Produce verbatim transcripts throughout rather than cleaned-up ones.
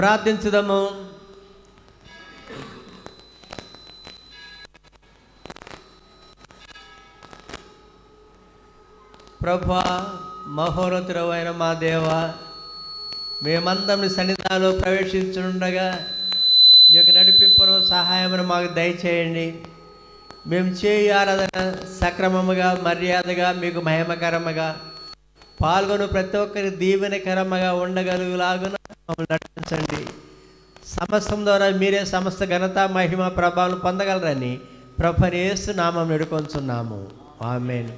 ప్రార్థించుదాము. ప్రభువా, మహోన్నతుడవైన మా దేవా, మేమందరం నీ సన్నిధానంలో ప్రవేశించుండగా నీ యొక్క నడిపింపును సహాయమును మాకు దయచేయండి. మేము చేయి ఆరాధన సక్రమముగా మర్యాదగా మీకు మహిమకరముగా పాల్గొను ప్రతి ఒక్కరి దీవెనకరముగా ఉండగలుగులాగున మమ్మల్ని నడిపించండి. సమస్తం ద్వారా మీరే సమస్త ఘనత మహిమ ప్రభావం పొందగలరని ప్రభుని యేసు నామం వేడుకొంచున్నాము. ఆమేన్.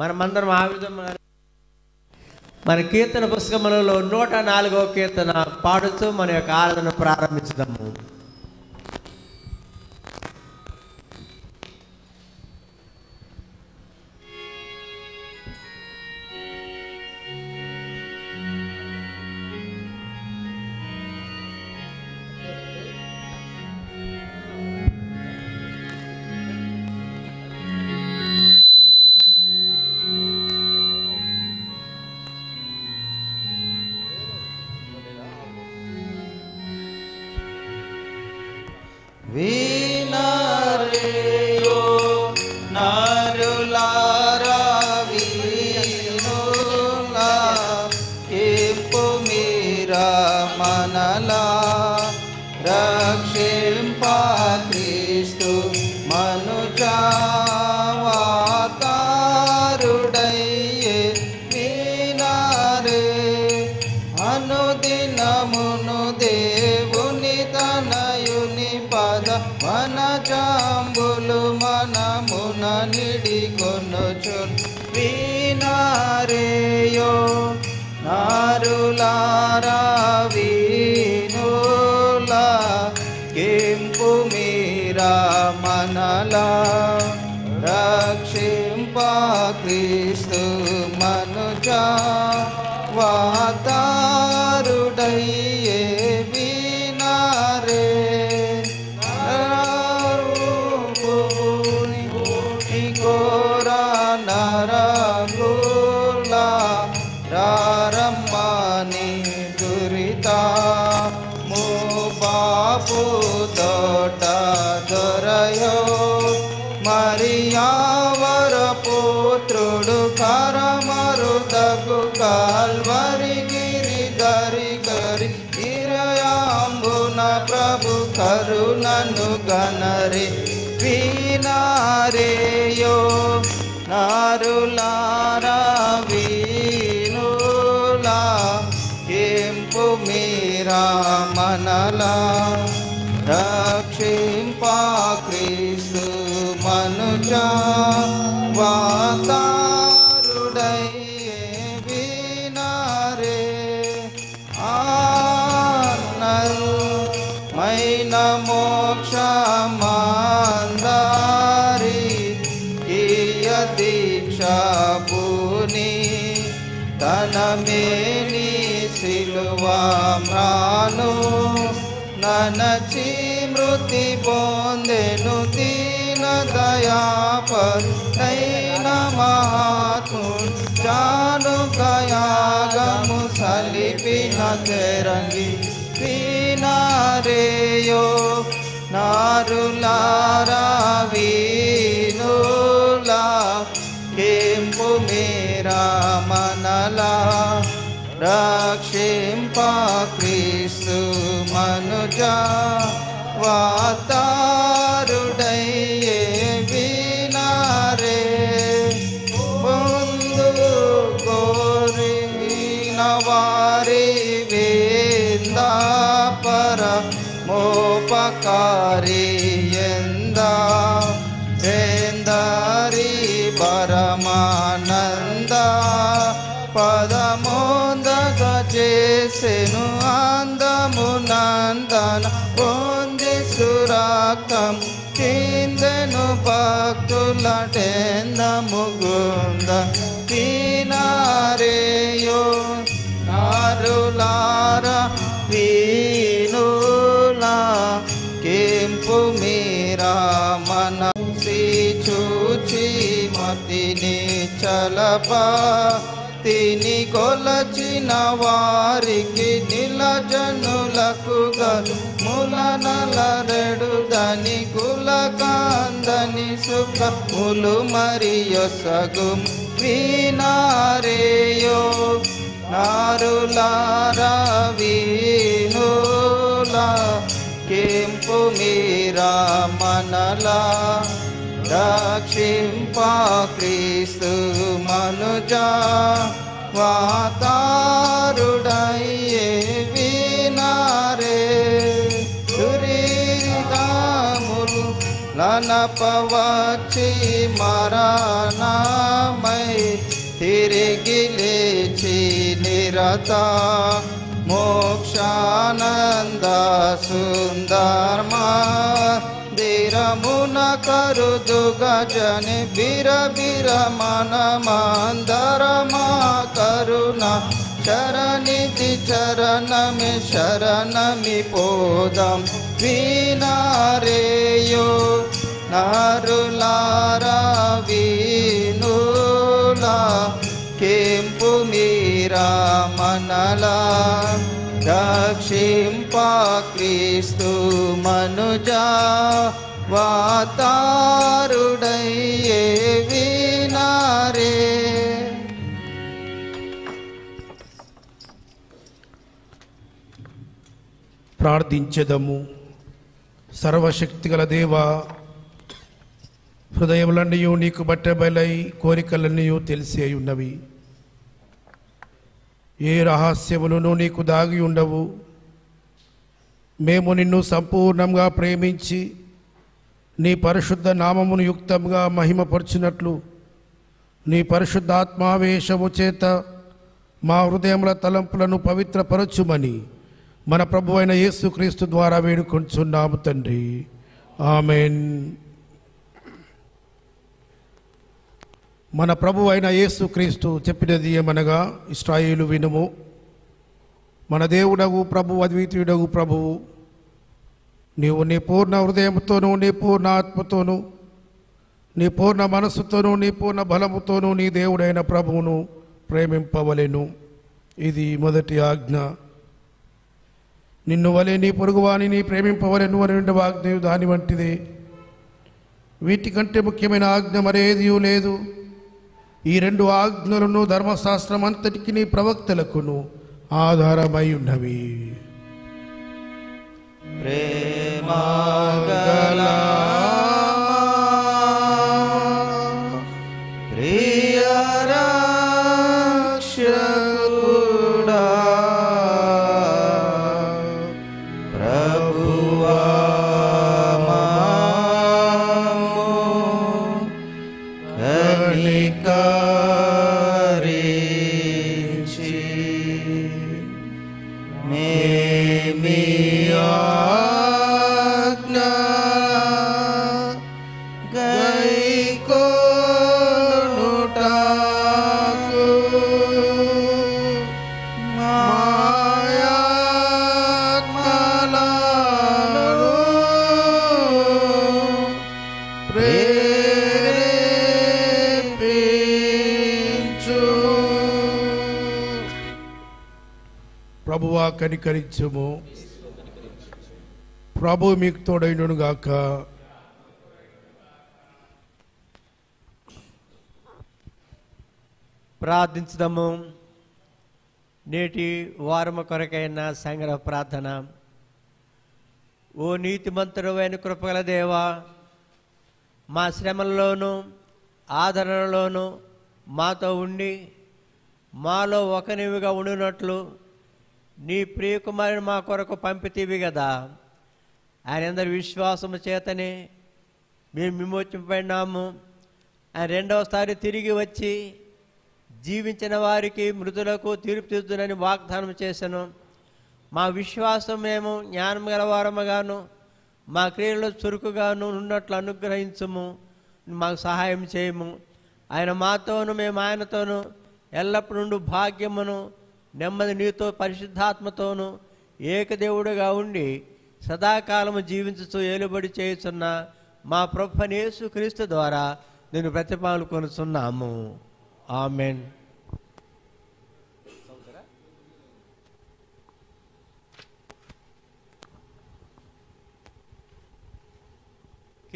మనమందరం ఆ విధంగా మన కీర్తన పుస్తకములలో నూట నాలుగో కీర్తన పాడుతూ మన యొక్క ఆరాధన ప్రారంభించుదాము. తిని కొలచిన వారికి నిలజనులకు ములనలరెడుదని కులకందని సుఖములు మరియు సగుం వీనారేయో నారులారా వీనులా కెంపు మీరా మనలా దక్షింపా క్రీస్తు మనుజా వాతారుడయే వినారే దురిదాములు లనపవచ్చి మరణమై తిరిగి లేచి నిరత మోక్షానంద సుందర్మా రమున కరుదుగజన బిర బిర మన మాందరమా కరుణ చరణితి చరణమి శరణమి పోదం వీనారేయో నరులారా వీనులా కెంపు మీరా మనలా రక్షింపా క్రీస్తు మనుజా వాతారుడయ్యే వినారే. ప్రార్థించెదము. సర్వశక్తిగల దేవా, హృదయములన్నీ నీకు బట్టబయలై కోరికలన్నీ తెలిసే ఉన్నవి. ఏ రహస్యములను నీకు దాగి ఉండవు. మేము నిన్ను సంపూర్ణంగా ప్రేమించి నీ పరిశుద్ధ నామమును యుక్తంగా మహిమపరచినట్లు నీ పరిశుద్ధాత్మావేశము చేత మా హృదయముల తలంపులను పవిత్రపరచుమని మన ప్రభు అయిన యేసుక్రీస్తు ద్వారా వేడుకొంచున్నాము తండ్రి. ఆమెన్. మన ప్రభు అయిన యేసుక్రీస్తు చెప్పినది ఏమనగా, ఇశ్రాయేలు వినుము, మన దేవుడగు ప్రభువు అద్వితీయుడగు ప్రభువు, నీవు నీ పూర్ణ హృదయంతోనూ నీ పూర్ణ ఆత్మతోనూ నీ పూర్ణ మనస్సుతోనూ నీ పూర్ణ బలముతోనూ నీ దేవుడైన ప్రభువును ప్రేమింపవలెను. ఇది మొదటి ఆజ్ఞ. నిన్ను వలె నీ పొరుగువానిని ప్రేమింపవలెను అని రెండవ ఆజ్ఞ దాని వంటిది. వీటికంటే ముఖ్యమైన ఆజ్ఞ మరేదీ లేదు. ఈ రెండు ఆజ్ఞలను ధర్మశాస్త్రం అంతటికి నీ ప్రవక్తలకును ఆధారమై ఉన్నవి. ప్రేమగలా ప్రియరక్షకుడా ప్రభువా మాము కనికరించి మేమి ప్రభువా కనికరించుము. ప్రభు మీకు తోడైనను గాక. ప్రార్థించుదాము. నేటి వారము కొరకైన సంగ్రహ ప్రార్థన. ఓ నీతిమంతుడవైన కృపగల దేవా, మా శ్రమల్లోనూ ఆదరణలోనూ మాతో ఉండి మాలో ఒకనివిగా ఉండినట్లు నీ ప్రియకుమారుని మా కొరకు పంపితేవి కదా. ఆయన అందరి విశ్వాసము చేతనే మేము విమోచింపబడినాము. ఆయన రెండవసారి తిరిగి వచ్చి జీవించిన వారికి మృతులకు తీర్పు తీర్చునని వాగ్దానం చేశాను. మా విశ్వాసం మేము జ్ఞానం గలవారముగాను మా క్రియలో చురుకుగాను ఉన్నట్లు అనుగ్రహించము. మాకు సహాయం చేయము. ఆయన మాతోనూ మేము ఆయనతోనూ ఎల్లప్పుడూ భాగ్యమును నెమ్మది నీతో పరిశుద్ధాత్మతోనూ ఏకదేవుడుగా ఉండి సదాకాలము జీవించుతూ ఏలుబడి చేయుచున్న మా ప్రభువైన యేసుక్రీస్తు ద్వారా నేను ప్రతిపాలు కొనుచున్నాము. ఆమెన్.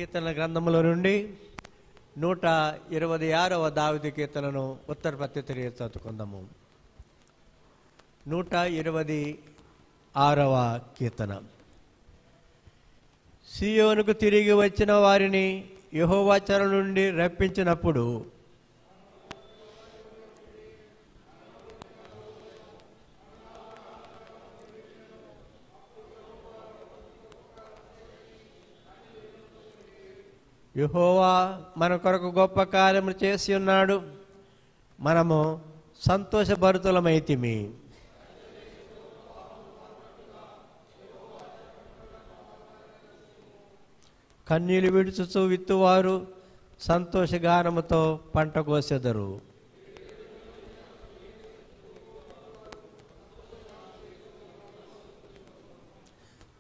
కీర్తనల గ్రంథములో నుండి నూట ఇరవై ఆరవ దావీదు కీర్తనను ఉత్తర ప్రత్యుత్తర చదువుకుందాము. నూట ఇరవై ఆరవ కీర్తన. సియోనుకు తిరిగి వచ్చిన వారిని యెహోవా చెర నుండి రప్పించినప్పుడు యెహోవా మన కొరకు గొప్ప కార్యము చేసి ఉన్నాడు, మనము సంతోషభరితులమైతిమి. కన్నీలు విడుచుచు విత్తువారు సంతోషగానముతో పంట కోసెదరు.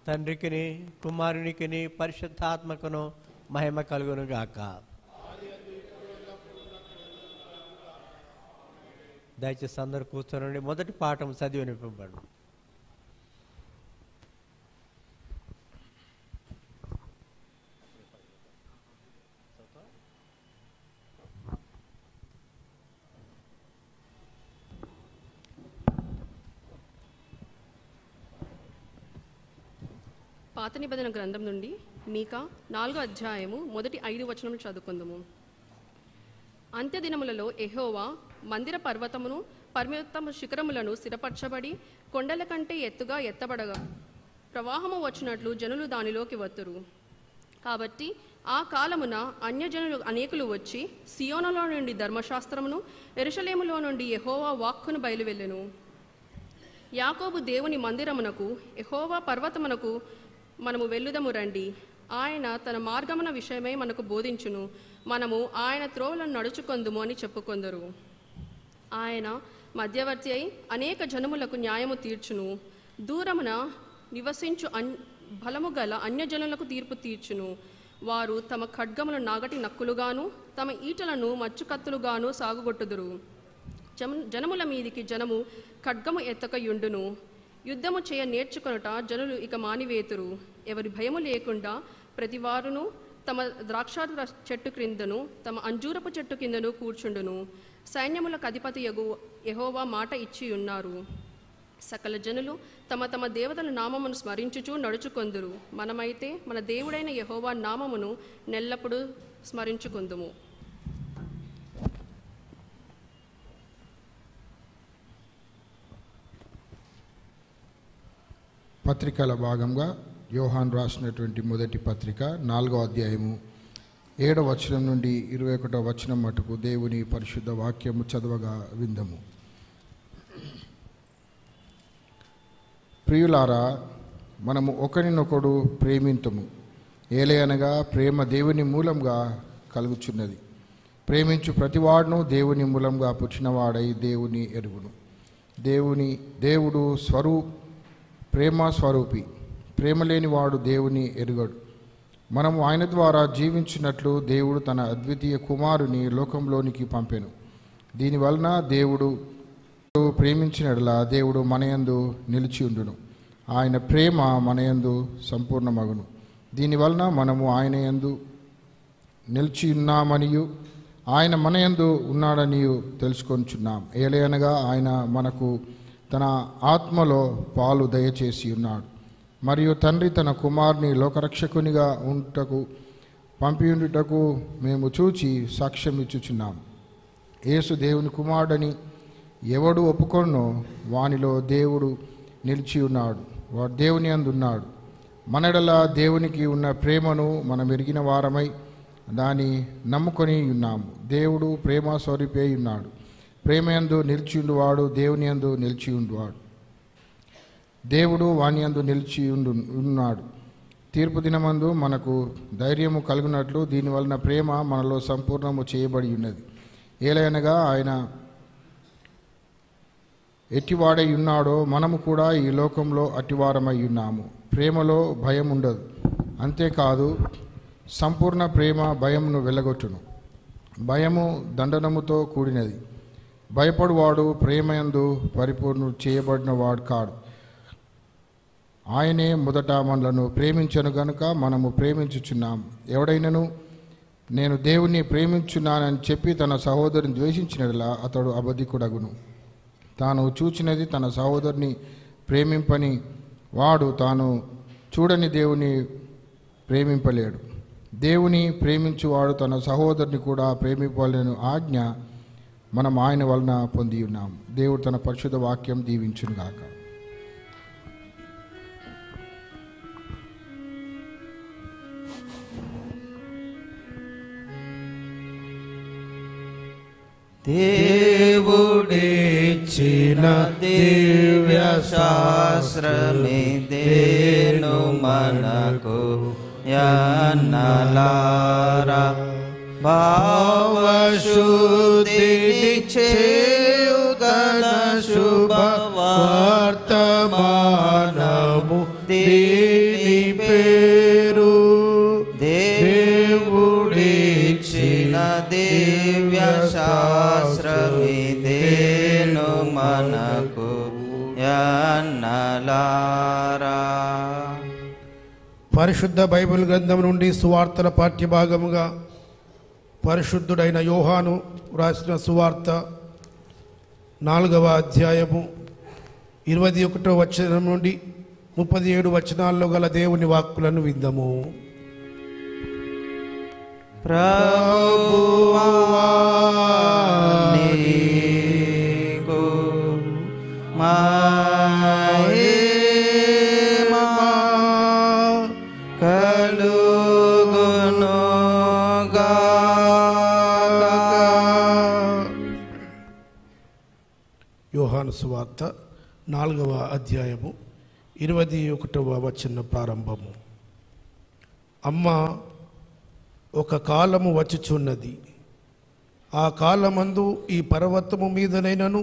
తండ్రికిని కుమారునికిని పరిశుద్ధాత్మకును మహిమ కలుగును గాక. దయచేసి అందరు కూర్చోనండి. మొదటి పాఠం చదివి వినిపించండి. పాత నిబంధన గ్రంథం నుండి మీకా నాలుగో అధ్యాయము మొదటి ఐదు వచనములు చదువుకుందాము. అంత్యదినములలో యెహోవా మందిర పర్వతమును పర్వతము శిఖరములను స్థిరపరచబడి కొండల కంటే ఎత్తుగా ఎత్తబడగా ప్రవాహము వచ్చినట్లు జనులు దానిలోకి వత్తురు. కాబట్టి ఆ కాలమున అన్యజనులు అనేకులు వచ్చి సియోనులో నుండి ధర్మశాస్త్రమును, యెరూషలేములో నుండి యెహోవా వాక్కును బయలువెళ్ళెను. యాకోబు దేవుని మందిరమునకు, యెహోవా పర్వతమునకు మనము వెళ్ళుదము రండి. ఆయన తన మార్గమున విషయమై మనకు బోధించును, మనము ఆయన త్రోవలను నడుచుకొందుము అని చెప్పుకొందరు. ఆయన మధ్యవర్తి అయి అనేక జనములకు న్యాయము తీర్చును, దూరమున నివసించు అన్ బలము గల అన్యజనులకు తీర్పు తీర్చును. వారు తమ ఖడ్గములను నాగటి నక్కులుగాను, తమ ఈటలను మచ్చుకత్తులుగాను సాగుగొట్టుదురు. జనముల మీదికి జనము ఖడ్గము ఎత్తకయుండును. యుద్ధము చేయ నేర్చుకొనుట జనులు ఇక మానివేతురు. ఎవరి భయము లేకుండా ప్రతివారును తమ ద్రాక్ష చెట్టు క్రిందను తమ అంజూరపు చెట్టు కిందను కూర్చుండును. సైన్యములకు అధిపతియగు యెహోవా మాట ఇచ్చి ఉన్నారు. సకల జనులు తమ తమ దేవతల నామమును స్మరించుచూ నడుచుకొందురు. మనమైతే మన దేవుడైన యెహోవా నామమును నెల్లప్పుడూ స్మరించుకుందుము. పత్రికల భాగంగా యోహాన్ రాసినటువంటి మొదటి పత్రిక నాలుగో అధ్యాయము ఏడవ వచనం నుండి ఇరవై ఒకటో వచనం మటుకు దేవుని పరిశుద్ధ వాక్యము చదవగా విందము. ప్రియులారా, మనము ఒకరినొకడు ప్రేమింతుము, ఏలయనగా ప్రేమ దేవుని మూలంగా కలుగుచున్నది. ప్రేమించు ప్రతివాడును దేవుని మూలంగా పుట్టినవాడై దేవుని ఎరుగును. దేవుని దేవుడు స్వరూ ప్రేమ స్వరూపి. ప్రేమ లేనివాడు దేవుని ఎరుగడు. మనము ఆయన ద్వారా జీవించినట్లు దేవుడు తన అద్వితీయ కుమారుని లోకంలోనికి పంపెను. దీనివలన దేవుడు ప్రేమించినట్లా దేవుడు మనయందు నిలిచి ఉండును. ఆయన ప్రేమ మనయందు సంపూర్ణమగును. దీనివలన మనము ఆయన యందు నిలిచి ఉన్నామనియు ఆయన మనయందు ఉన్నాడనియు తెలుసుకొనిచున్నాం. ఏలయనగా ఆయన మనకు తన ఆత్మలో పాలు దయచేసి ఉన్నాడు. మరియు తండ్రి తన కుమారుని లోకరక్షకునిగా ఉంటకు పంపియుండుటకు మేము చూచి సాక్ష్యం ఇచ్చుచున్నాము. యేసు దేవుని కుమారుడని ఎవడు ఒప్పుకొన్నో వానిలో దేవుడు నిలిచి ఉన్నాడు, వాడు దేవుని అందున్నాడు. మనడల దేవునికి ఉన్న ప్రేమను మనం ఎరిగిన వారమై దాన్ని నమ్ముకొని ఉన్నాము. దేవుడు ప్రేమ స్వరూపే ఉన్నాడు. ప్రేమయందు నిలిచి ఉండువాడు దేవుని యందు నిలిచి ఉండువాడు, దేవుడు వాని యందు నిలిచి ఉండు ఉన్నాడు తీర్పు దినమందు మనకు ధైర్యము కలుగునట్లు దీనివలన ప్రేమ మనలో సంపూర్ణము చేయబడి ఉన్నది. ఏలయనగా ఆయన ఎట్టివాడై ఉన్నాడో మనము కూడా ఈ లోకంలో అట్టివారమై ఉన్నాము. ప్రేమలో భయం ఉండదు. అంతేకాదు, సంపూర్ణ ప్రేమ భయమును వెలగొట్టును. భయము దండనముతో కూడినది. భయపడువాడు ప్రేమయందు పరిపూర్ణ చేయబడిన వాడు కాడు. ఆయనే మొదట మనలను ప్రేమించను గనుక మనము ప్రేమించుచున్నాము. ఎవడైనను నేను దేవుణ్ణి ప్రేమించున్నానని చెప్పి తన సహోదరుని ద్వేషించినట్లా అతడు అబద్ధికుడగును. తాను చూచినది తన సహోదరుని ప్రేమింపని వాడు తాను చూడని దేవుని ప్రేమింపలేడు. దేవుని ప్రేమించువాడు తన సహోదరుని కూడా ప్రేమింపలేని ఆజ్ఞ మనం ఆయన వలన పొంది ఉన్నాం. దేవుడు తన పరిశుద్ధ వాక్యం దీవించునుగాక. దేవుడిచ్చిన దివ్య శాస్త్రమే దేను మనకు యన్నలారా భావశుద్ధిని చేయుగన శుభవర్తమానము దీని పేరు. దేవుడిచ్చిన దివ్య శాస్త్రమే దేను మనకు యన్నలారా. పరిశుద్ధ బైబిల్ గ్రంథం నుండి సువార్తల పాఠ్యభాగముగా పరిశుద్ధుడైన యోహాను రాసిన సువార్త నాలుగవ అధ్యాయము ఇరవై ఒకటో వచనం నుండి ముప్పై ఏడు వచనాల్లో గల దేవుని వాక్కులను విందాము. ప్రభువా నీకు మా సువార్త నాలుగవ అధ్యాయము ఇరవై ఒకటవ వచన ప్రారంభము. అమ్మ, ఒక కాలము వచ్చుచున్నది, ఆ కాలమందు ఈ పర్వతము మీదనైనను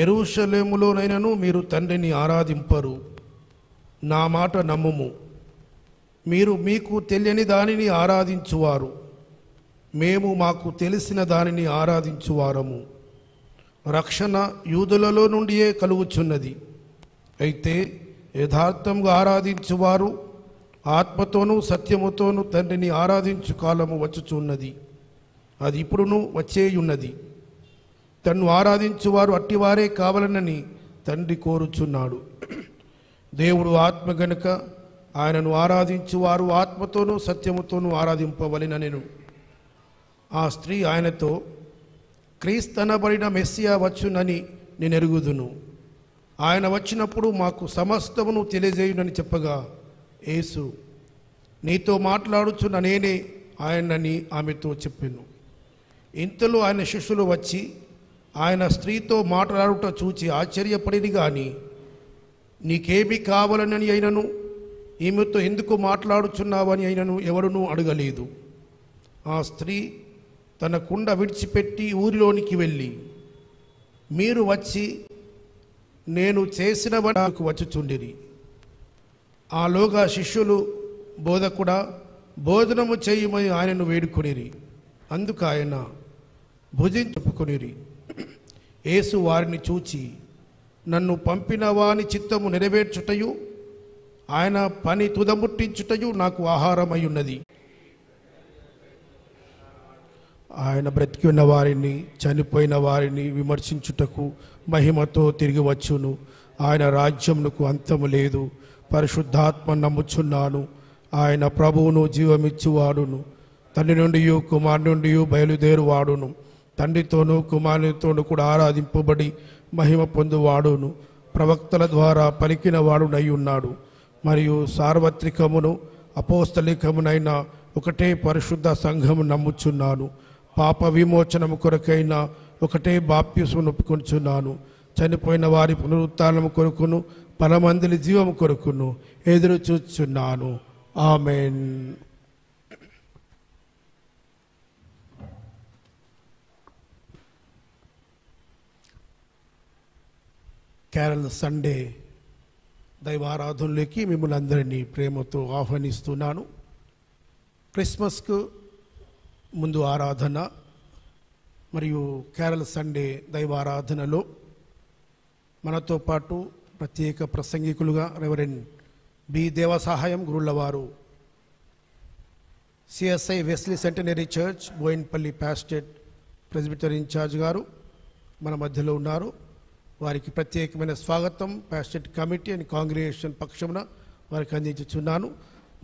యెరూషలేములోనైనను మీరు తండ్రిని ఆరాధింపరు. నా మాట నమ్ముము. మీరు మీకు తెలియని దానిని ఆరాధించువారు, మేము మాకు తెలిసిన దానిని ఆరాధించువారము. రక్షణ యూదులలో నుండియే కలుగుచున్నది. అయితే యథార్థంగా ఆరాధించువారు ఆత్మతోనూ సత్యముతోనూ తండ్రిని ఆరాధించు కాలము వచ్చుచున్నది. అది ఇప్పుడును వచ్చేయున్నది. తన్ను ఆరాధించువారు అట్టివారే కావాలనని తండ్రి కోరుచున్నాడు. దేవుడు ఆత్మ గనుక ఆయనను ఆరాధించువారు ఆత్మతోనూ సత్యముతోనూ ఆరాధింపవలెననెను. ఆ స్త్రీ ఆయనతో, క్రీస్తనబడిన మెస్సియా వచ్చునని నేను ఎరుగుదును, ఆయన వచ్చినప్పుడు మాకు సమస్తమును తెలియజేయునని చెప్పగా, యేసు, నీతో మాట్లాడుచున్న నేనే ఆయనని ఆమెతో చెప్పెను. ఇంతలో ఆయన శిష్యులు వచ్చి ఆయన స్త్రీతో మాట్లాడుట చూచి ఆశ్చర్యపడిని గాని, నీకేమి కావాలనని అయినను ఈమెతో ఎందుకు మాట్లాడుచున్నావని అయినను ఎవరునూ అడగలేదు. ఆ స్త్రీ తన కుండ విడిచిపెట్టి ఊరిలోనికి వెళ్ళి, మీరు వచ్చి నేను చేసిన వాటికి వచ్చుచుండిరి. ఆలోగా శిష్యులు బోధకుడా భోజనము చేయమని ఆయనను వేడుకొనిరి. అందుకు ఆయన భుజించుకొనిరి. యేసు వారిని చూచి, నన్ను పంపిన వాని చిత్తము నెరవేర్చుటయు ఆయన పని తుదముట్టించుటయు నాకు ఆహారమై ఉన్నది. ఆయన బ్రతికి ఉన్న వారిని చనిపోయిన వారిని విమర్శించుటకు మహిమతో తిరిగి వచ్చును. ఆయన రాజ్యమునకు అంతము లేదు. పరిశుద్ధాత్మ నమ్ముచున్నాను, ఆయన ప్రభువును జీవమిచ్చువాడును, తండ్రి నుండి కుమారు నుండి బయలుదేరువాడును, తండ్రితోనూ కుమారునితోనూ కూడా ఆరాధింపబడి మహిమ పొందువాడును, ప్రవక్తల ద్వారా పలికిన వాడునై ఉన్నాడు. మరియు సార్వత్రికమును అపోస్తలికమునైన ఒకటే పరిశుద్ధ సంఘము నమ్ముచున్నాను. పాప విమోచనము కొరకైన ఒకటే బాప్తిస్మం ఒప్పుకొనుచున్నాను. చనిపోయిన వారి పునరుత్థానము కొరకును పరమందిలి జీవము కొరకును ఎదురు చూచున్నాను. ఆమెన్. కేరళ సండే దైవారాధనలోకి మిమ్మల్ని అందరినీ ప్రేమతో ఆహ్వానిస్తున్నాను. క్రిస్మస్కు ముందు ఆరాధన మరియు కేరళ సండే దైవారాధనలో మనతో పాటు ప్రత్యేక ప్రసంగికులుగా రెవరెండ్ बी देवसहायम गुरुलवारू CSE Wesley centenary church Boinpally pastorate presbyter in charge गारू मन मध्यलो उन्नारू वारिकी प्रत्येकमैन स्वागतम पास्टेट कमिटी अंड कांग्रिगेशन पक्षमुन वारिकी अंदिंचुचुन्नानु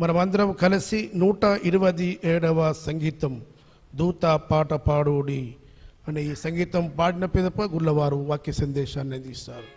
मनमंदरम कलिसि నూట ఇరవై ఏడవ संगीतम दूत पाट पाडोडी अने ई संगीतम पाडिन पिदप गुरुलवारू वाक्य संदेशान्नि अंदिస్తారు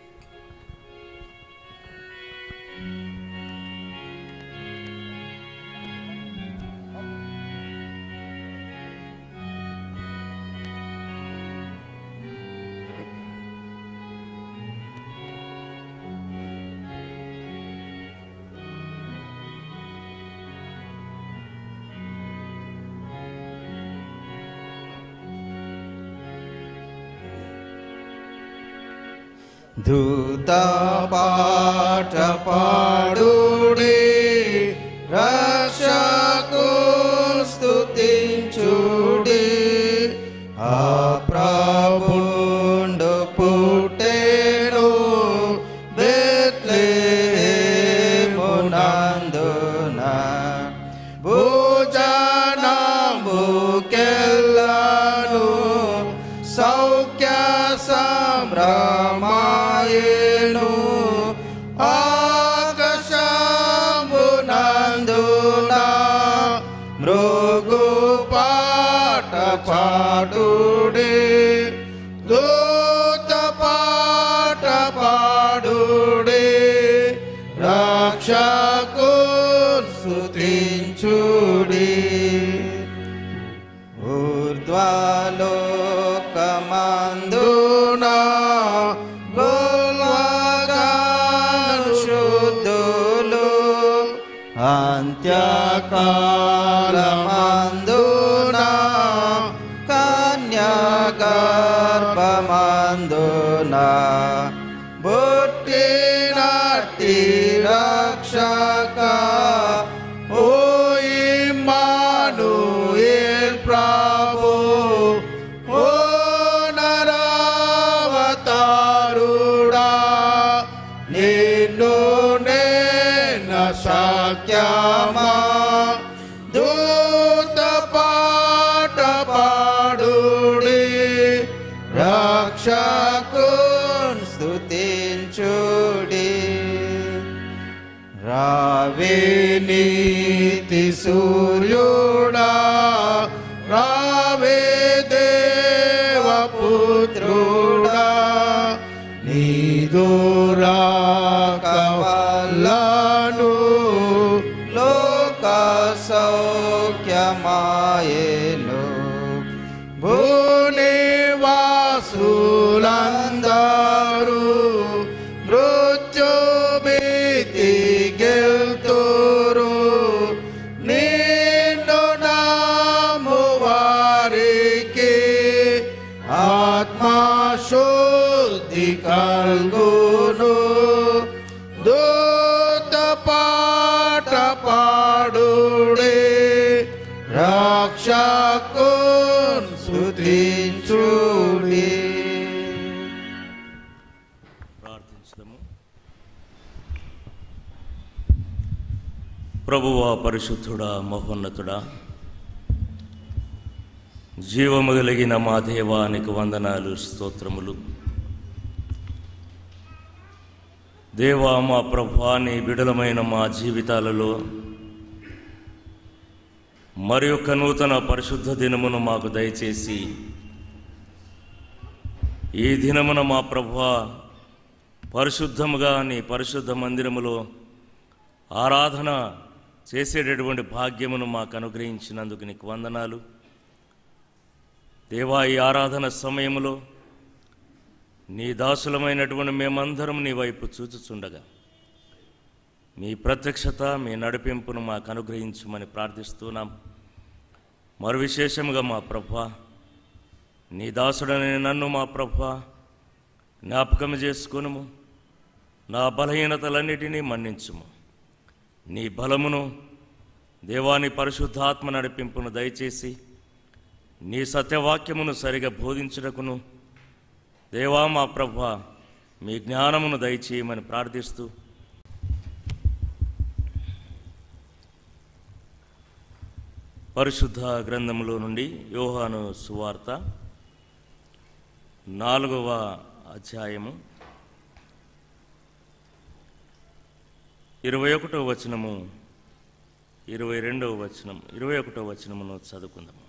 दूता पाठ पाडुडी रक्षकु स्तुतिंचुडी आ प्रभुंडु पुटेनु बेत्लेहेमुనందున భోజనముకెల్లను సౌఖ్య సంభ్రమ पाडुडी दूत पाट पाडुडी रक्षकु स्तुतिंचुडी ऊर्ध्वलोकమందున గొల్వగను శుద్ధులు అంత్యకాలమందు गर्भमंदुना बुट्टिनट्टी रक्षक ओ इम्मानुएल प्रभु ओ नरावतारुडा निन्नु नेनु शक्यमा रक्षकुन स्तुतिंचुडी रावेनीति सूर्युडा रावे देवपुत्रुडा नीदुरा कवलनु लोक सौख्यमायेनु सुलंदारू मृत्यु भीति गेल्तोरू निन्नु नामु वारिकी आत्मा शुद्धि कल्गुनु दूत पाट पाडुडी रक्षकुन स्तुतिंचुडी ప్రభువా పరిశుద్ధుడా మహోన్నతుడా జీవము కలిగిన మా దేవానికి వందనాలు స్తోత్రములు దేవా మా ప్రభువా నీ విడలమైన మా జీవితాలలో మరియొక నూతన పరిశుద్ధ దినమును మాకు దయచేసి ఈ దినమున మా ప్రభువా పరిశుద్ధముగా నీ పరిశుద్ధ మందిరములో ఆరాధన చేసేటటువంటి భాగ్యమును మాకు అనుగ్రహించినందుకు నీకు వందనాలు దేవా ఈ ఆరాధన సమయములో నీ దాసులమైనటువంటి మేమందరం నీ వైపు చూచుచుండగా మీ ప్రత్యక్షత మీ నడిపింపును మాకు అనుగ్రహించమని ప్రార్థిస్తున్నాం. మరి విశేషముగా మా ప్రభువా నీ దాసుడనే నన్ను మా ప్రభువా జ్ఞాపకం చేసుకొనుము, నా బలహీనతలన్నిటినీ మన్నించుము, నీ బలమును దేవాని పరిశుద్ధాత్మ నడిపింపును దయచేసి నీ సత్యవాక్యమును సరిగా బోధించుటకును దేవా మా ప్రభువా మీ జ్ఞానమును దయచేయమని ప్రార్థిస్తూ పరిశుద్ధ గ్రంథములో నుండి యోహాను సువార్త నాలుగవ అధ్యాయము ఇరవై ఒకటవ వచనము ఇరవై రెండవ వచనం ఇరవై ఒకటవ వచనమును చదువుకుందాము.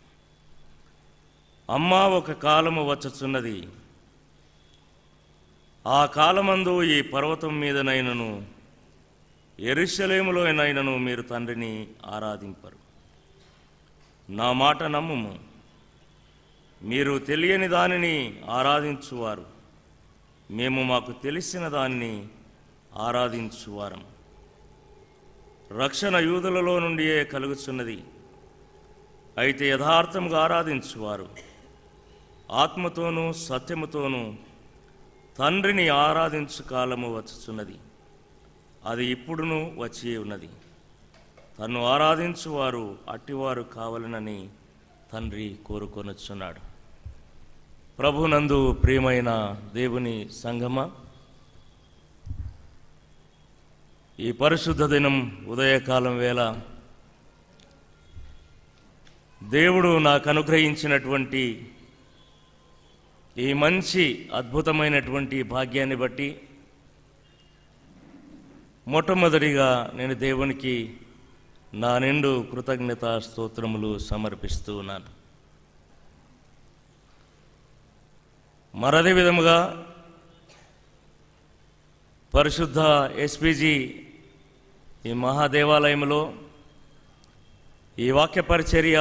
అమ్మ, ఒక కాలము వచ్చుచున్నది, ఆ కాలమందు ఈ పర్వతం మీదనైనను యెరూషలేములోనైనను మీరు తండ్రిని ఆరాధింపరు. నా మాట నమ్ముము, మీరు తెలియని దానిని ఆరాధించువారు, మేము మాకు తెలిసిన దానిని ఆరాధించువారం. రక్షణ యూదులలో నుండియే కలుగుచున్నది, అయితే యథార్థముగా ఆరాధించువారు ఆత్మతోనూ సత్యముతోనూ తండ్రిని ఆరాధించు కాలము వచ్చుచున్నది, అది ఇప్పుడును వచ్చి ఉన్నది. తన్ను ఆరాధించువారు అట్టివారు కావాలనని తండ్రి కోరుకొనుచున్నాడు. ప్రభునందు ప్రియమైన దేవుని సంగమ, ఈ పరిశుద్ధ దినం ఉదయకాలం వేళ దేవుడు నాకు అనుగ్రహించినటువంటి ఈ మంచి అద్భుతమైనటువంటి భాగ్యాన్ని బట్టి మొట్టమొదటిగా నేను దేవునికి నా నిండు కృతజ్ఞతా స్తోత్రములు సమర్పిస్తూ ఉన్నాను. మరదే విధముగా పరిశుద్ధ ఎస్పీజీ ఈ మహాదేవాలయంలో ఈ వాక్య పరిచర్య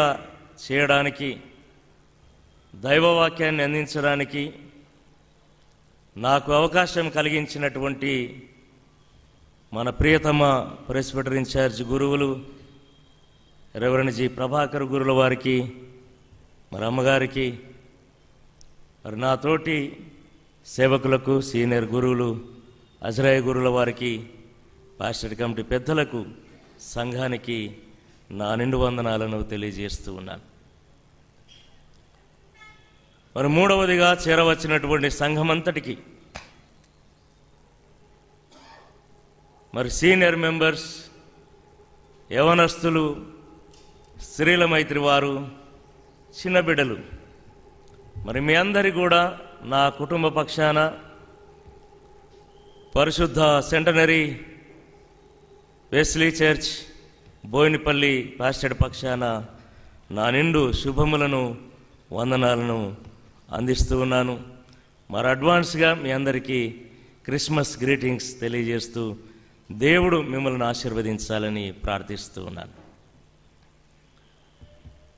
చేయడానికి, దైవవాక్యాన్ని అందించడానికి నాకు అవకాశం కలిగించినటువంటి మన ప్రియతమ ప్రెస్బిటర్ ఇన్ఛార్జ్ గురువులు రెవరెండ్ జి ప్రభాకర్ గురుల వారికి, మరి అమ్మగారికి, మరి నాతోటి సేవకులకు, సీనియర్ గురువులు అజరాయ గురుల వారికి, పాస్టర్ కమిటీ పెద్దలకు, సంఘానికి నా నిండు వందనాలను తెలియజేస్తూ ఉన్నాను. మరి మూడవదిగా చేరవచ్చినటువంటి సంఘమంతటికి, మరి సీనియర్ మెంబర్స్, యవనస్తులు, స్త్రీల మైత్రి వారు, చిన్న బిడ్డలు, మరి మీ అందరి కూడా నా కుటుంబ పక్షాన పరిశుద్ధ centenary Wesley church Boinapalli pastor పక్షాన నా నిండు శుభములను వందనాలను అందిస్తూ ఉన్నాను. మరి అడ్వాన్స్గా మీ అందరికీ క్రిస్మస్ గ్రీటింగ్స్ తెలియజేస్తూ దేవుడు మిమ్మల్ని ఆశీర్వదించాలని ప్రార్థిస్తూ ఉన్నాను.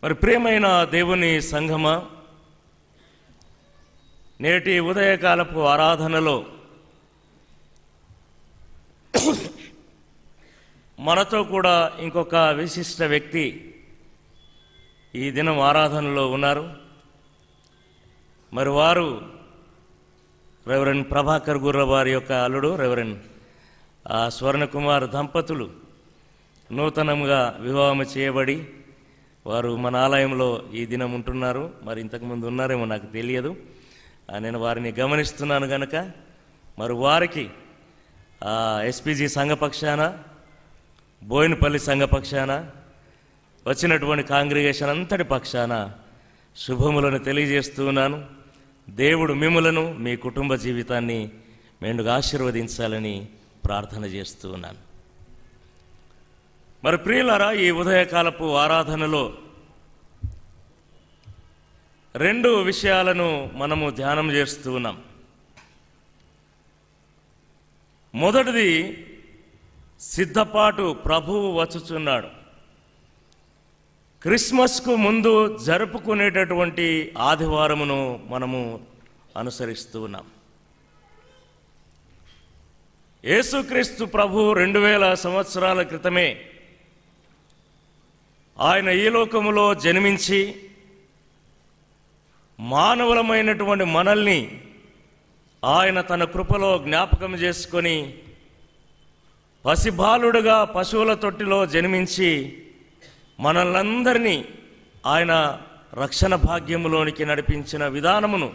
మరి ప్రియమైన దేవుని సంఘమా, నేటి ఉదయకాలపు ఆరాధనలో మనతో కూడా ఇంకొక విశిష్ట వ్యక్తి ఈ దినం ఆరాధనలో ఉన్నారు. మరి వారు రెవరెండ్ ప్రభాకర్ గుర్ర వారి యొక్క అల్లుడు రెవరెండ్ ఆ స్వర్ణకుమార్ దంపతులు నూతనంగా వివాహం చేయబడి వారు మన ఆలయంలో ఈ దినం ఉంటున్నారు. మరి ఇంతకుముందు ఉన్నారేమో నాకు తెలియదు, నేను వారిని గమనిస్తున్నాను కనుక మరి వారికి ఎస్పీజీ సంఘపక్షాన, బోయినపల్లి సంఘపక్షాన, వచ్చినటువంటి కాంగ్రిగేషన్ అంతటి పక్షాన శుభములను తెలియజేస్తున్నాను. దేవుడు మిమ్మలను మీ కుటుంబ జీవితాన్ని మెండుగా ఆశీర్వదించాలని ప్రార్థన చేస్తూ ఉన్నాను. మరి ప్రియులారా, ఈ ఉదయకాలపు ఆరాధనలో రెండు విషయాలను మనము ధ్యానం చేస్తూ ఉన్నాం. మొదటిది సిద్ధపాటు, ప్రభువు వచ్చుచున్నాడు. క్రిస్మస్కు ముందు జరుపుకునేటటువంటి ఆదివారమును మనము అనుసరిస్తూ ఉన్నాం. యేసుక్రీస్తు ప్రభు రెండు వేల సంవత్సరాల క్రితమే ఆయన ఈ లోకములో జన్మించి మానవులమైనటువంటి మనల్ని ఆయన తన కృపలో జ్ఞాపకం చేసుకొని పసిబాలుడుగా పశువుల తొట్టిలో జన్మించి మనల్నందరినీ ఆయన రక్షణ భాగ్యములోనికి నడిపించిన విధానమును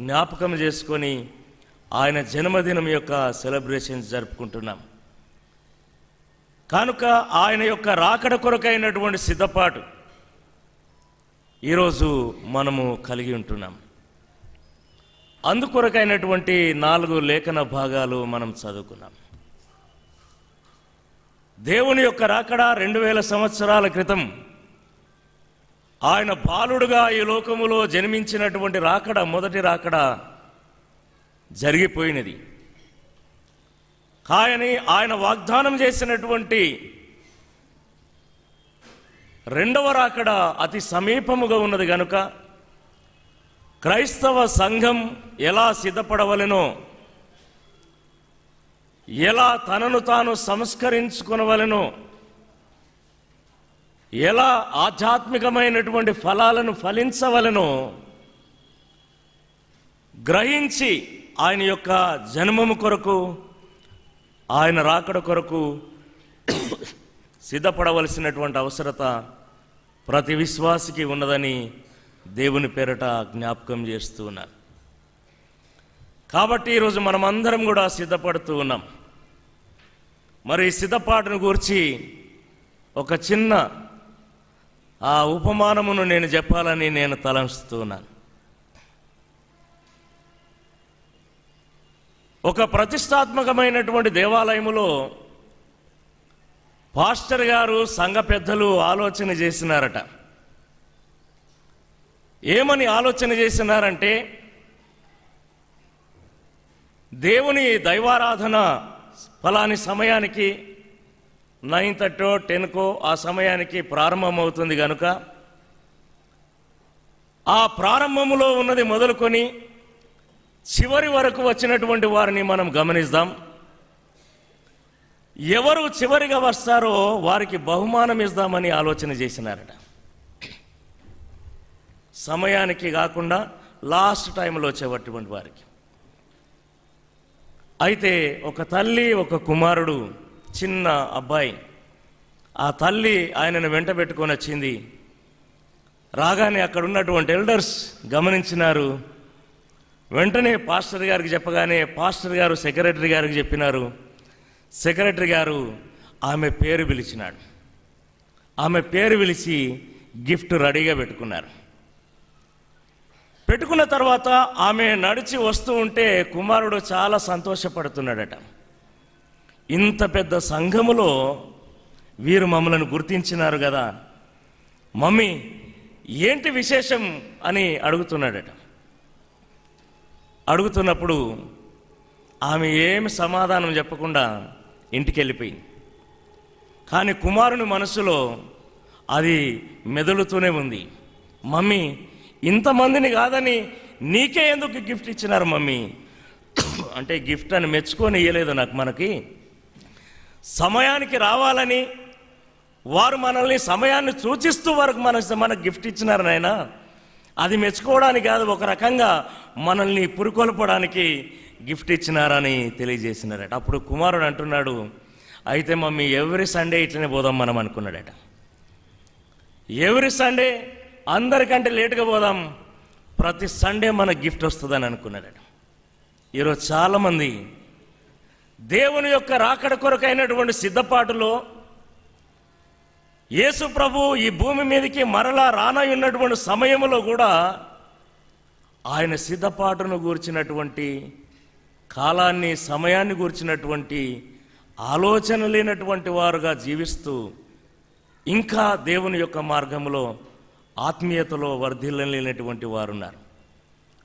జ్ఞాపకం చేసుకొని ఆయన జన్మదినం యొక్క సెలబ్రేషన్స్ జరుపుకుంటున్నాం. కనుక ఆయన యొక్క రాకడ కొరకైనటువంటి సిద్ధపాటు, ఈరోజు మనము కలిగి ఉంటున్నాం. అందుకొరకైనటువంటి నాలుగు లేఖన భాగాలు మనం చదువుకున్నాం. దేవుని యొక్క రాకడ రెండు వేల సంవత్సరాల క్రితం ఆయన బాలుడుగా ఈ లోకములో జన్మించినటువంటి రాకడ, మొదటి రాకడ జరిగిపోయినది. కాయని ఆయన వాగ్దానం చేసినటువంటి రెండవ రాకడ అతి సమీపముగా ఉన్నది గనుక క్రైస్తవ సంఘం ఎలా సిద్ధపడవలెనో, ఎలా తనను తాను సంస్కరించుకొనవలెనో, ఎలా ఆధ్యాత్మికమైనటువంటి ఫలాలను ఫలించవలెనో గ్రహించి ఆయన యొక్క జన్మము కొరకు, ఆయన రాకడ కొరకు సిద్ధపడవలసినటువంటి అవసరత ప్రతి విశ్వాసికి ఉన్నదని దేవుని పేరట జ్ఞాపకం చేస్తూ ఉన్నారు. కాబట్టి ఈరోజు మనమందరం కూడా సిద్ధపడుతూ ఉన్నాం. మరి సిద్ధపాటును గురించి ఒక చిన్న ఆ ఉపమానమును నేను చెప్పాలని నేను తలంస్తూ ఉన్నాను. ఒక ప్రతిష్టాత్మకమైనటువంటి దేవాలయములో పాస్టర్ గారు, సంఘ పెద్దలు ఆలోచన చేసినారట. ఏమని ఆలోచన చేసినారంటే, దేవుని దైవారాధన ఫలాని సమయానికి నైన్ థర్టో టెన్కో ఆ సమయానికి ప్రారంభమవుతుంది కనుక ఆ ప్రారంభములో ఉన్నది మొదలుకొని చివరి వరకు వచ్చినటువంటి వారిని మనం గమనిస్తాం. ఎవరు చివరిగా వస్తారో వారికి బహుమానం ఇస్తామని ఆలోచన చేసినారట. సమయానికి కాకుండా లాస్ట్ టైంలో వచ్చేటటువంటి వారికి. అయితే ఒక తల్లి, ఒక కుమారుడు, చిన్న అబ్బాయి. ఆ తల్లి ఆయనను వెంట పెట్టుకొని వచ్చింది. రాగానే అక్కడ ఉన్నటువంటి ఎల్డర్స్ గమనించినారు. వెంటనే పాస్టర్ గారికి చెప్పగానే పాస్టర్ గారు సెక్రటరీ గారికి చెప్పినారు. సెక్రటరీ గారు ఆమె పేరు పిలిచినాడు. ఆమె పేరు పిలిచి గిఫ్ట్ రెడీగా పెట్టుకున్నారు. పెట్టుకున్న తర్వాత ఆమె నడిచి వస్తూ ఉంటే కుమారుడు చాలా సంతోషపడుతున్నాడట. ఇంత పెద్ద సంఘములో వీరు మమ్మలను గుర్తించినారు కదా మమ్మీ, ఏంటి విశేషం అని అడుగుతున్నాడట. అడుగుతున్నప్పుడు ఆమె ఏమి సమాధానం చెప్పకుండా ఇంటికి వెళ్ళిపోయింది. కానీ కుమారుని మనసులో అది మెదులుతూనే ఉంది. మమ్మీ, ఇంతమందిని కాదని నీకే ఎందుకు గిఫ్ట్ ఇచ్చినారు మమ్మీ అంటే, గిఫ్ట్ అని మెచ్చుకొని ఇవ్వలేదు నాకు, మనకి సమయానికి రావాలని వారు మనల్ని సమయాన్ని సూచిస్తూ వరకు మన మనకు గిఫ్ట్ ఇచ్చినారు నాయన. అది మెచ్చుకోవడానికి కాదు, ఒక రకంగా మనల్ని పురికొల్పడానికి గిఫ్ట్ ఇచ్చినారని తెలియజేసినారట. అప్పుడు కుమారుడు అంటున్నాడు, అయితే మమ్మీ ఎవ్రీ సండే ఇట్లనే పోదాం మనం అనుకున్నాడట. ఎవ్రీ సండే అందరికంటే లేటుగా పోదాం, ప్రతి సండే మన గిఫ్ట్ వస్తుందని అనుకున్నాడట. ఈరోజు చాలామంది దేవుని యొక్క రాకడ కొరకైనటువంటి సిద్ధపాటులో యేసు ప్రభు ఈ భూమి మీదకి మరలా రానై ఉన్నటువంటి సమయంలో కూడా ఆయన సిద్ధపాటును గూర్చినటువంటి, కాలాన్ని సమయాన్ని గూర్చినటువంటి ఆలోచన లేనటువంటి వారుగా జీవిస్తూ ఇంకా దేవుని యొక్క మార్గంలో ఆత్మీయతలో వర్ధిల్లలేనటువంటి వారున్నారు.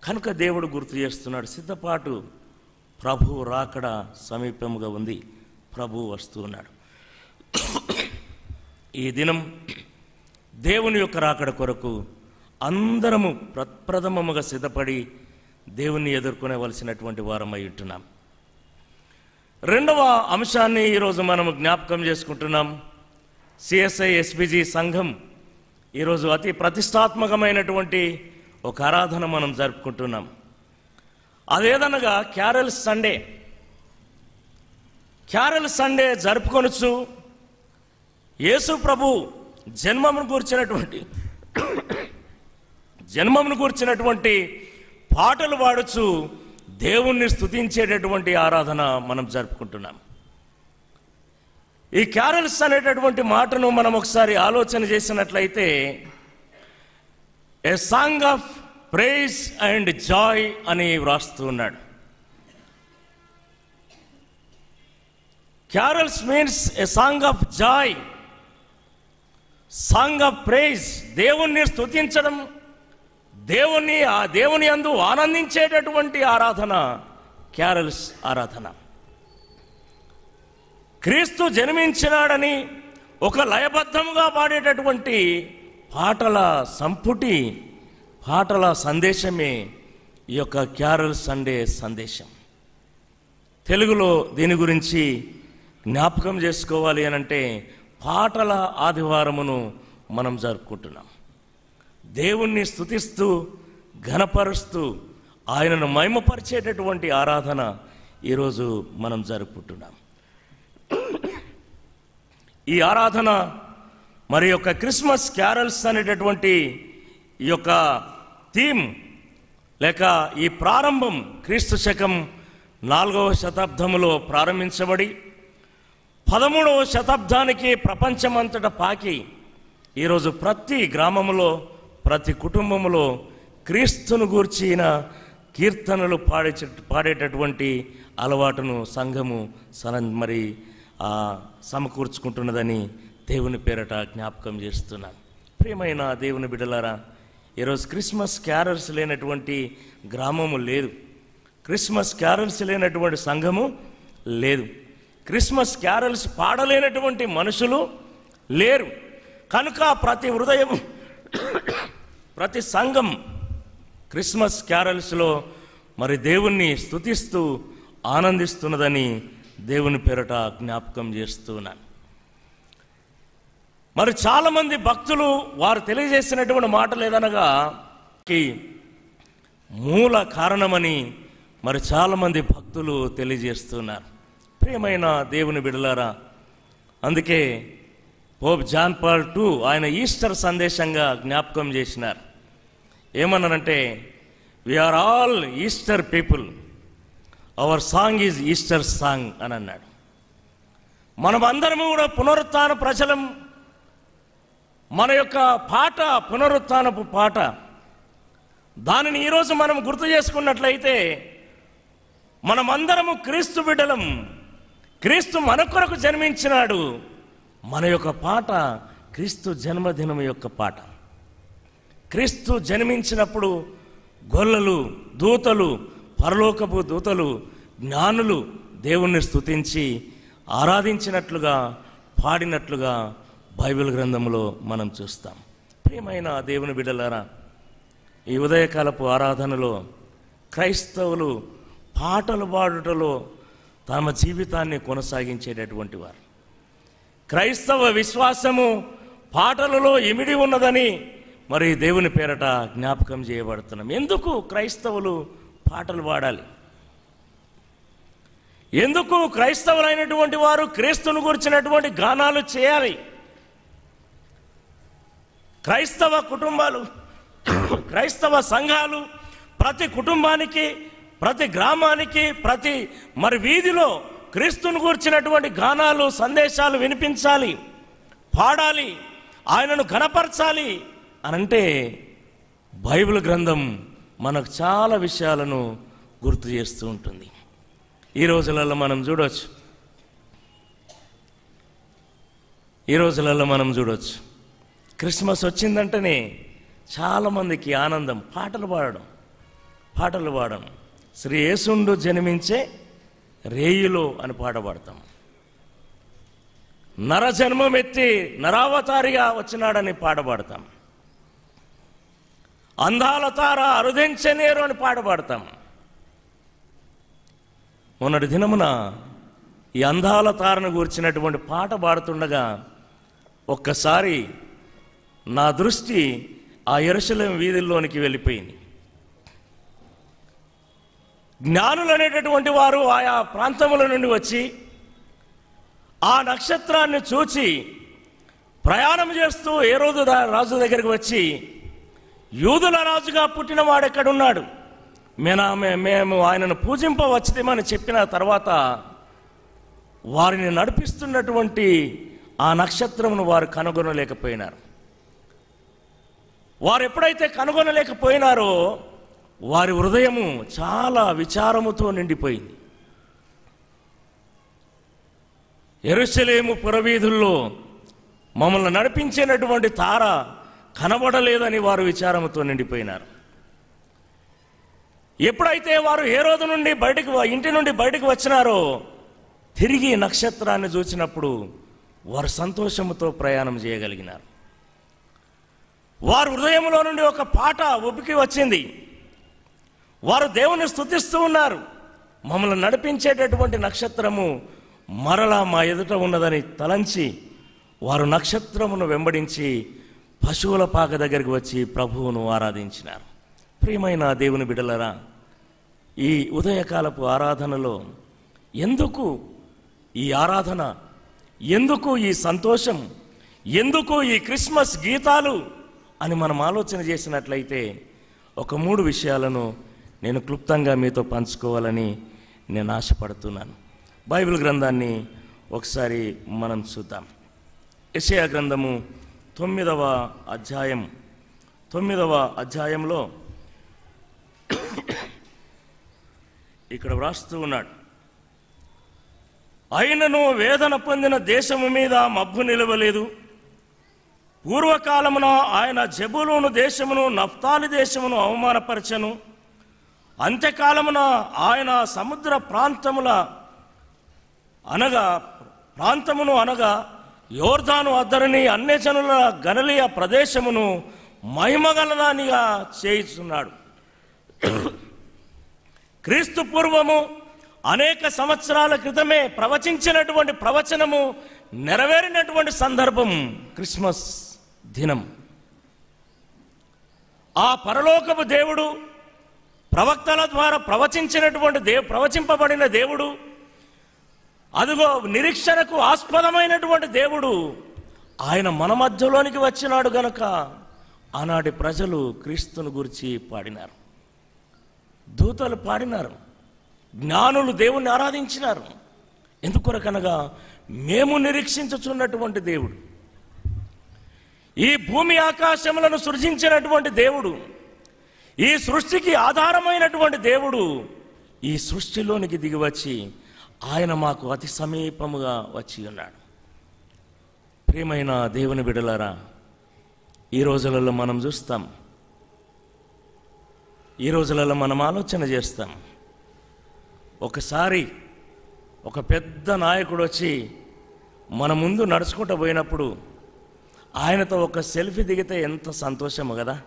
కనుక దేవుడు గుర్తు చేస్తున్నాడు, సిద్ధపాటు, ప్రభు రాకడ సమీపముగా ఉంది, ప్రభు వస్తూ ఉన్నాడు. ఈ దినం దేవుని యొక్క రాకడ కొరకు అందరము ప్రప్రథమముగా సిద్ధపడి దేవుణ్ణి ఎదుర్కొనేవలసినటువంటి వారమై ఉంటున్నాం. రెండవ అంశాన్ని ఈరోజు మనం జ్ఞాపకం చేసుకుంటున్నాం. సిఎస్ఐ ఎస్బిజి సంఘం ఈరోజు అతి ప్రతిష్టాత్మకమైనటువంటి ఒక ఆరాధన మనం జరుపుకుంటున్నాం. అదేదనగా క్యారల్ సండే. క్యారల్ సండే జరుపుకొనొచ్చు. యేసు ప్రభు జన్మమును గూర్చినటువంటి జన్మమును గూర్చినటువంటి పాటలు పాడుచు దేవుణ్ణి స్తుతించేటటువంటి ఆరాధన మనం జరుపుకుంటున్నాం. ఈ క్యారల్స్ అనేటటువంటి మాటను మనం ఒకసారి ఆలోచన చేసినట్లయితే A song of praise and joy అని వ్రాస్తున్నాడు. Carols means a song of joy, song of praise. దేవుణ్ణి స్తుతించడం, దేవుని ఆ దేవుని యందు ఆనందించేటటువంటి ఆరాధన క్యారల్స్ ఆరాధన. క్రీస్తు జన్మించినాడని ఒక లయబద్ధముగా పాడేటటువంటి పాటల సంపుటి, పాటల సందేశమే ఈ యొక్క క్యారల్ సండే సందేశం. తెలుగులో దీని గురించి జ్ఞాపకం చేసుకోవాలి అనంటే పాటల ఆదివారమును మనం జరుపుకుంటున్నాం. దేవుణ్ణి స్తుతిస్తూ ఘనపరుస్తూ ఆయనను మహిమపరిచేటటువంటి ఆరాధన ఈరోజు మనం జరుపుకుంటున్నాం. ఈ ఆరాధన మరి యొక్క క్రిస్మస్ క్యారల్స్ అనేటటువంటి ఈ యొక్క థీమ్ లేక ఈ ప్రారంభం క్రీస్తు శకం నాలుగవ శతాబ్దంలో ప్రారంభించబడి పదమూడవ శతాబ్దానికి ప్రపంచమంతటా పాకి ఈరోజు ప్రతి గ్రామంలో ప్రతి కుటుంబంలో క్రీస్తును గూర్చిన కీర్తనలు పాడే పాడేటటువంటి అలవాటును సంఘము సన మరి సమకూర్చుకుంటున్నదని దేవుని పేరట జ్ఞాపకం చేస్తున్నాను. ప్రియమైన దేవుని బిడ్డలారా, ఈరోజు క్రిస్మస్ క్యారల్స్ లేనటువంటి గ్రామము లేదు, క్రిస్మస్ క్యారల్స్ లేనటువంటి సంఘము లేదు, క్రిస్మస్ క్యారల్స్ పాడలేనటువంటి మనుషులు లేరు. కనుక ప్రతి హృదయం ప్రతి సంఘం క్రిస్మస్ క్యారల్స్లో మరి దేవుణ్ణి స్తుతిస్తూ ఆనందిస్తున్నదని దేవుని పేరట జ్ఞాపకం చేస్తున్నాను. మరి చాలామంది భక్తులు వారు తెలియజేసినటువంటి మాట లేదనగా మూల కారణమని మరి చాలామంది భక్తులు తెలియజేస్తున్నారు. ప్రియమైన దేవుని బిడ్డలారా, అందుకే పోప్ జాన్ పాల్ టూ ఆయన ఈస్టర్ సందేశంగా జ్ఞాపకం చేసినారు. ఏమన్నానంటే, we are all Easter people, our song is Easter song అని అన్నాడు. మనమందరము కూడా పునరుత్థాన ప్రజలం, మన యొక్క పాట పునరుత్థానపు పాట. దానిని ఈరోజు మనం గుర్తు చేసుకున్నట్లయితే మనమందరము క్రీస్తు బిడ్డలం, క్రీస్తు మన కొరకు జన్మించినాడు, మన యొక్క పాట క్రీస్తు జన్మదినం యొక్క పాట. క్రీస్తు జన్మించినప్పుడు గొల్లలు, దూతలు, పరలోకపు దూతలు, జ్ఞానులు దేవుణ్ణి స్తుతించి ఆరాధించినట్లుగా పాడినట్లుగా బైబిల్ గ్రంథంలో మనం చూస్తాం. ప్రియమైన దేవుని బిడ్డలారా, ఈ ఉదయకాలపు ఆరాధనలో క్రైస్తవులు పాటలు పాడుటలో తమ జీవితాన్ని కొనసాగించేటటువంటి వారు. క్రైస్తవ విశ్వాసము పాటలలో ఇమిడి ఉన్నదని మరి దేవుని పేరట జ్ఞాపకం చేయబడుతున్నాం. ఎందుకు క్రైస్తవులు పాటలు పాడాలి? ఎందుకు క్రైస్తవులైనటువంటి వారు క్రీస్తును గురించినటువంటి గానాలు చేయాలి? క్రైస్తవ కుటుంబాలు, క్రైస్తవ సంఘాలు ప్రతి కుటుంబానికి, ప్రతి గ్రామానికి, ప్రతి మరి వీధిలో క్రీస్తును గూర్చినటువంటి గానాలు సందేశాలు వినిపించాలి, పాడాలి, ఆయనను ఘనపరచాలి అనంటే బైబిల్ గ్రంథం మనకు చాలా విషయాలను గుర్తు చేస్తూ ఉంటుంది. ఈ రోజులలో మనం చూడవచ్చు, ఈ రోజులలో మనం చూడవచ్చు క్రిస్మస్ వచ్చిందంటేనే చాలామందికి ఆనందం, పాటలు పాడడం, పాటలు పాడడం. శ్రీ యేసుండు జన్మించే రేయులో అని పాట పాడతాం. నరజన్మమెత్తి నరావతారిగా వచ్చినాడని పాట పాడతాం. అందాల తార అరుదించనేరు అని పాట పాడతాం. మొన్నటి దినమున ఈ అందాల తారను గురించినటువంటి పాట పాడుతుండగా ఒక్కసారి నా దృష్టి ఆ యెరూషలేము వీధుల్లోనికి వెళ్ళిపోయింది. జ్ఞానులు అనేటటువంటి వారు ఆయా ప్రాంతముల నుండి వచ్చి ఆ నక్షత్రాన్ని చూచి ప్రయాణం చేస్తూ హేరోదు రాజు దగ్గరికి వచ్చి, యూదుల రాజుగా పుట్టిన వాడు ఎక్కడున్నాడు, మేనామే మేము ఆయనను పూజింపవచ్చుమని చెప్పిన తర్వాత వారిని నడిపిస్తున్నటువంటి ఆ నక్షత్రమును వారు కనుగొనలేకపోయినారు. వారు ఎప్పుడైతే కనుగొనలేకపోయినారో వారి హృదయము చాలా విచారముతో నిండిపోయింది. యెరూషలేము పురవీధుల్లో మమ్మల్ని నడిపించేటువంటి తార కనబడలేదని వారు విచారముతో నిండిపోయినారు. ఎప్పుడైతే వారు హేరోదు నుండి బయటకు ఇంటి నుండి బయటకు వచ్చినారో తిరిగి నక్షత్రాన్ని చూసినప్పుడు వారు సంతోషముతో ప్రయాణం చేయగలిగినారు. వారి హృదయంలో నుండి ఒక పాట ఉబికి వచ్చింది. వారు దేవుని స్తుతిస్తూ ఉన్నారు. మమ్మల్ని నడిపించేటటువంటి నక్షత్రము మరలా మా ఎదుట ఉన్నదని తలంచి వారు నక్షత్రమును వెంబడించి పశువుల పాక దగ్గరికి వచ్చి ప్రభువును ఆరాధించినారు. ప్రియమైన దేవుని బిడ్డలారా, ఈ ఉదయకాలపు ఆరాధనలో ఎందుకు ఈ ఆరాధన, ఎందుకు ఈ సంతోషం, ఎందుకు ఈ క్రిస్మస్ గీతాలు అని మనం ఆలోచన చేసినట్లయితే ఒక మూడు విషయాలను నేను క్లుప్తంగా మీతో పంచుకోవాలని నేను ఆశపడుతున్నాను. బైబిల్ గ్రంథాన్ని ఒకసారి మనం చూద్దాం. యెషయా గ్రంథము తొమ్మిదవ అధ్యాయం తొమ్మిదవ అధ్యాయంలో ఇక్కడ వ్రాస్తూ ఉన్నాడు, అయినను వేదన పొందిన దేశము మీద మబ్బు నిలవలేదు. పూర్వకాలమున ఆయన జెబూలూను దేశమును నఫ్తాలి దేశమును అవమానపరచను. అంత్యకాలమున ఆయన సముద్ర ప్రాంతముల అనగా ప్రాంతమును అనగా యోర్దాను అద్దరిని అన్యజనుల గలిలయ ప్రదేశమును మహిమగలదానిగా చేయుచున్నాడు. క్రీస్తు పూర్వము అనేక సంవత్సరాల క్రితమే ప్రవచించినటువంటి ప్రవచనము నెరవేరినటువంటి సందర్భం క్రిస్మస్ దినం. ఆ పరలోకపు దేవుడు, ప్రవక్తల ద్వారా ప్రవచించినటువంటి దేవు ప్రవచింపబడిన దేవుడు, అదిగో నిరీక్షణకు ఆస్పదమైనటువంటి దేవుడు ఆయన మన మధ్యలోనికి వచ్చినాడు గనక ఆనాటి ప్రజలు క్రీస్తును గురించి పాడినారు, దూతలు పాడినారు, జ్ఞానులు దేవుణ్ణి ఆరాధించినారు. ఎందుకొరకనగా మేము నిరీక్షించుచున్నటువంటి దేవుడు, ఈ భూమి ఆకాశములను సృజించినటువంటి దేవుడు, ఈ సృష్టికి ఆధారమైనటువంటి దేవుడు ఈ సృష్టిలోనికి దిగివచ్చి ఆయన మాకు అతి సమీపముగా వచ్చి ఉన్నాడు. ప్రియమైన దేవుని బిడ్డలారా, ఈ రోజులలో మనం చూస్తాం, ఈ రోజులలో మనం ఆలోచన చేస్తాం, ఒకసారి ఒక పెద్ద నాయకుడు వచ్చి మన ముందు నడుచుకుంటూ పోయినప్పుడు ఆయనతో ఒక సెల్ఫీ దిగితే ఎంత సంతోషము కదా,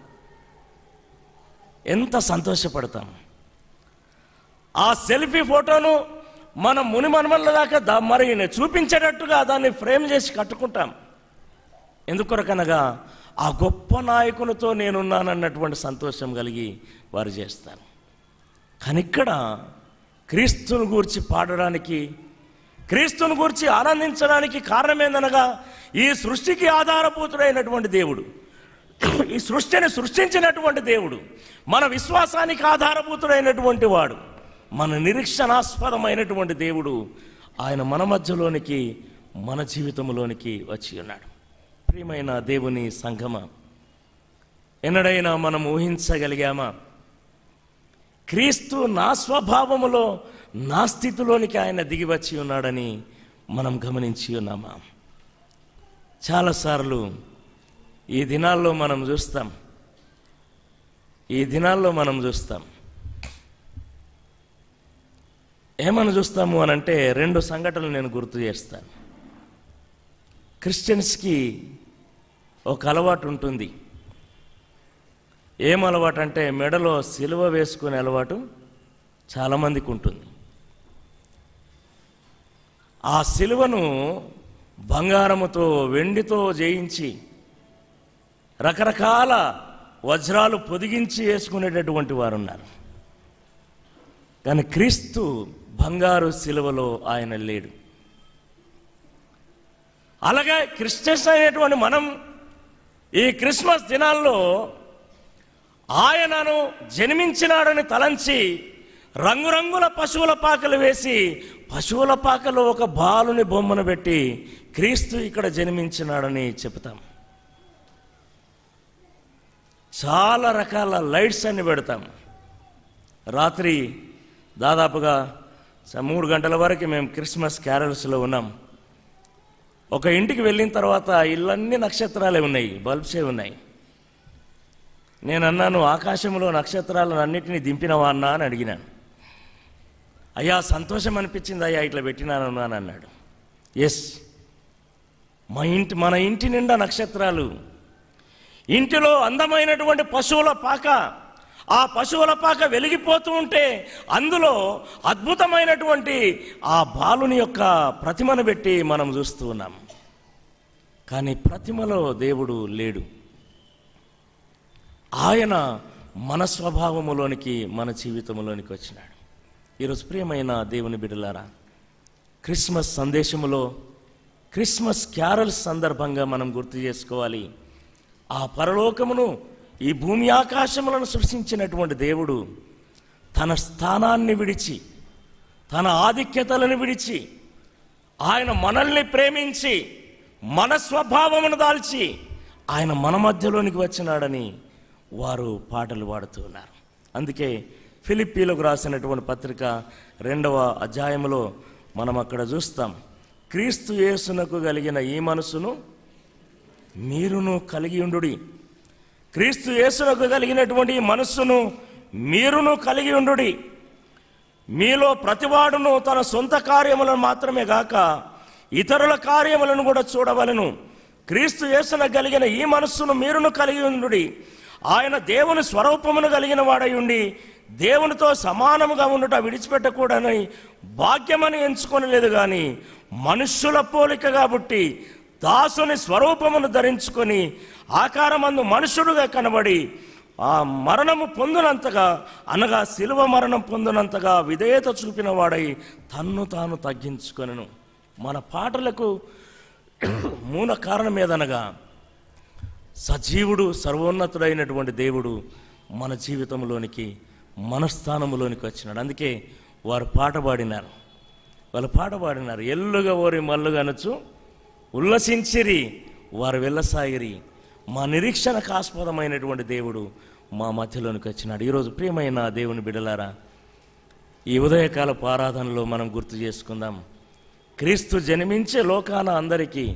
ఎంత సంతోషపడతాం. ఆ సెల్ఫీ ఫోటోను మన ముని మనమల్ల దాకా దా మరి చూపించేటట్టుగా దాన్ని ఫ్రేమ్ చేసి కట్టుకుంటాం. ఎందుకొరకనగా ఆ గొప్ప నాయకునితో నేనున్నానన్నటువంటి సంతోషం కలిగి వారు చేస్తారు. కానీ ఇక్కడ క్రీస్తుని గూర్చి పాడడానికి, క్రీస్తుని గూర్చి ఆనందించడానికి కారణం ఏందనగా ఈ సృష్టికి ఆధారభూతుడైనటువంటి దేవుడు, ఈ సృష్టిని సృష్టించినటువంటి దేవుడు, మన విశ్వాసానికి ఆధారభూతుడైనటువంటి వాడు, మన నిరీక్షణాస్పదమైనటువంటి దేవుడు ఆయన మన మధ్యలోనికి మన జీవితంలోనికి వచ్చి ఉన్నాడు. ప్రియమైన దేవుని సంగమ, ఎన్నడైనా మనం ఊహించగలిగామా క్రీస్తు నా స్వభావములో నా స్థితిలోనికి ఆయన దిగి వచ్చి ఉన్నాడని మనం గమనించి ఉన్నామా? చాలాసార్లు ఈ దినాల్లో మనం చూస్తాం ఈ దినాల్లో మనం చూస్తాం ఏమని చూస్తాము అని అంటే రెండు సంఘటనలు నేను గుర్తు చేస్తాను. క్రిస్టియన్స్కి ఒక అలవాటు ఉంటుంది. ఏం అలవాటు అంటే మెడలో సిలువ వేసుకునే అలవాటు చాలామందికి ఉంటుంది. ఆ సిలువను బంగారముతో వెండితో చేయించి రకరకాల వజ్రాలు పొదిగించి వేసుకునేటటువంటి వారు ఉన్నారు. కానీ క్రీస్తు బంగారు సిలువలో ఆయన లేడు. అలాగే క్రిస్టియన్స్ అయినటువంటి మనం ఈ క్రిస్మస్ దినాల్లో ఆయనను జన్మించినాడని తలంచి రంగురంగుల పశువుల పాకలు వేసి పశువుల పాకలో ఒక బాలుని బొమ్మను పెట్టి క్రీస్తు ఇక్కడ జన్మించినాడని చెబుతాం. చాలా రకాల లైట్స్ అన్ని పెడతాం. రాత్రి దాదాపుగా మూడు గంటల వరకు మేము క్రిస్మస్ క్యారల్స్లో ఉన్నాం. ఒక ఇంటికి వెళ్ళిన తర్వాత ఇళ్ళన్నీ నక్షత్రాలే ఉన్నాయి, బల్బ్సే ఉన్నాయి. నేను అన్నాను, ఆకాశంలో నక్షత్రాలను అన్నిటినీ దింపినవా అన్నా అని అడిగినాను. అయ్యా సంతోషం అనిపించింది అయ్యా ఇట్లా పెట్టినాను అని అన్నాడు. ఎస్, మా ఇంటి మన ఇంటి నిండా నక్షత్రాలు, ఇంటిలో అందమైనటువంటి పశువుల పాక, ఆ పశువుల పాక వెలిగిపోతూ ఉంటే అందులో అద్భుతమైనటువంటి ఆ బాలుని యొక్క ప్రతిమను పెట్టి మనం చూస్తూ ఉన్నాం. కానీ ప్రతిమలో దేవుడు లేడు. ఆయన మన స్వభావములోనికి మన జీవితంలోనికి వచ్చినాడు. ఈరోజు ప్రియమైన దేవుని బిడ్డలారా, క్రిస్మస్ సందేశములో క్రిస్మస్ క్యారల్స్ సందర్భంగా మనం గుర్తు చేసుకోవాలి, ఆ పరలోకమును ఈ భూమి ఆకాశములను సృష్టించినటువంటి దేవుడు తన స్థానాన్ని విడిచి, తన ఆధిక్యతలను విడిచి, ఆయన మనల్ని ప్రేమించి మన స్వభావమును దాల్చి ఆయన మన మధ్యలోనికి వచ్చినాడని వారు పాటలు పాడుతూ ఉన్నారు. అందుకే ఫిలిప్పీలకు రాసినటువంటి పత్రిక రెండవ అధ్యాయంలో మనం అక్కడ చూస్తాం, క్రీస్తు యేసునకు కలిగిన ఈ మనసును మీరును కలిగి ఉండుడి, క్రీస్తు యేసునకు కలిగినటువంటి మనస్సును మీరును కలిగి ఉండుడి, మీలో ప్రతివాడును తన సొంత కార్యములను మాత్రమే గాక ఇతరుల కార్యములను కూడా చూడవలెను, క్రీస్తు యేసునకు కలిగిన ఈ మనస్సును మీరును కలిగి ఉండుడి, ఆయన దేవుని స్వరూపమును కలిగిన వాడై ఉండి దేవునితో సమానముగా ఉండుట విడిచిపెట్టకూడని భాగ్యమని ఎంచుకొనలేదు, కానీ మనుష్యుల పోలిక కాబట్టి దాసుని స్వరూపమును ధరించుకొని ఆకారమందు మనుషుడుగా కనబడి ఆ మరణము పొందినంతగా, అనగా శిలువ మరణం పొందినంతగా విధేయత చూపిన వాడై తన్ను తాను తగ్గించుకొనెను. మన పాటలకు మూల కారణం ఏదనగా సజీవుడు సర్వోన్నతుడైనటువంటి దేవుడు మన జీవితంలోనికి మన స్థానంలోనికి వచ్చినాడు. అందుకే వారు పాట పాడినారు, వాళ్ళు పాట పాడినారు, ఎల్లుగా ఓరి మల్లుగానొచ్చు ఉల్లసించిరి వారు వెళ్ళసాగిరి, మా నిరీక్షణకు ఆస్పదమైనటువంటి దేవుడు మా మధ్యలోనికి వచ్చినాడు. ఈరోజు ప్రియమైన దేవుని బిడ్డలారా, ఈ ఉదయకాల ఆరాధనలో మనం గుర్తు చేసుకుందాం, క్రీస్తు జన్మించే లోకాన అందరికీ,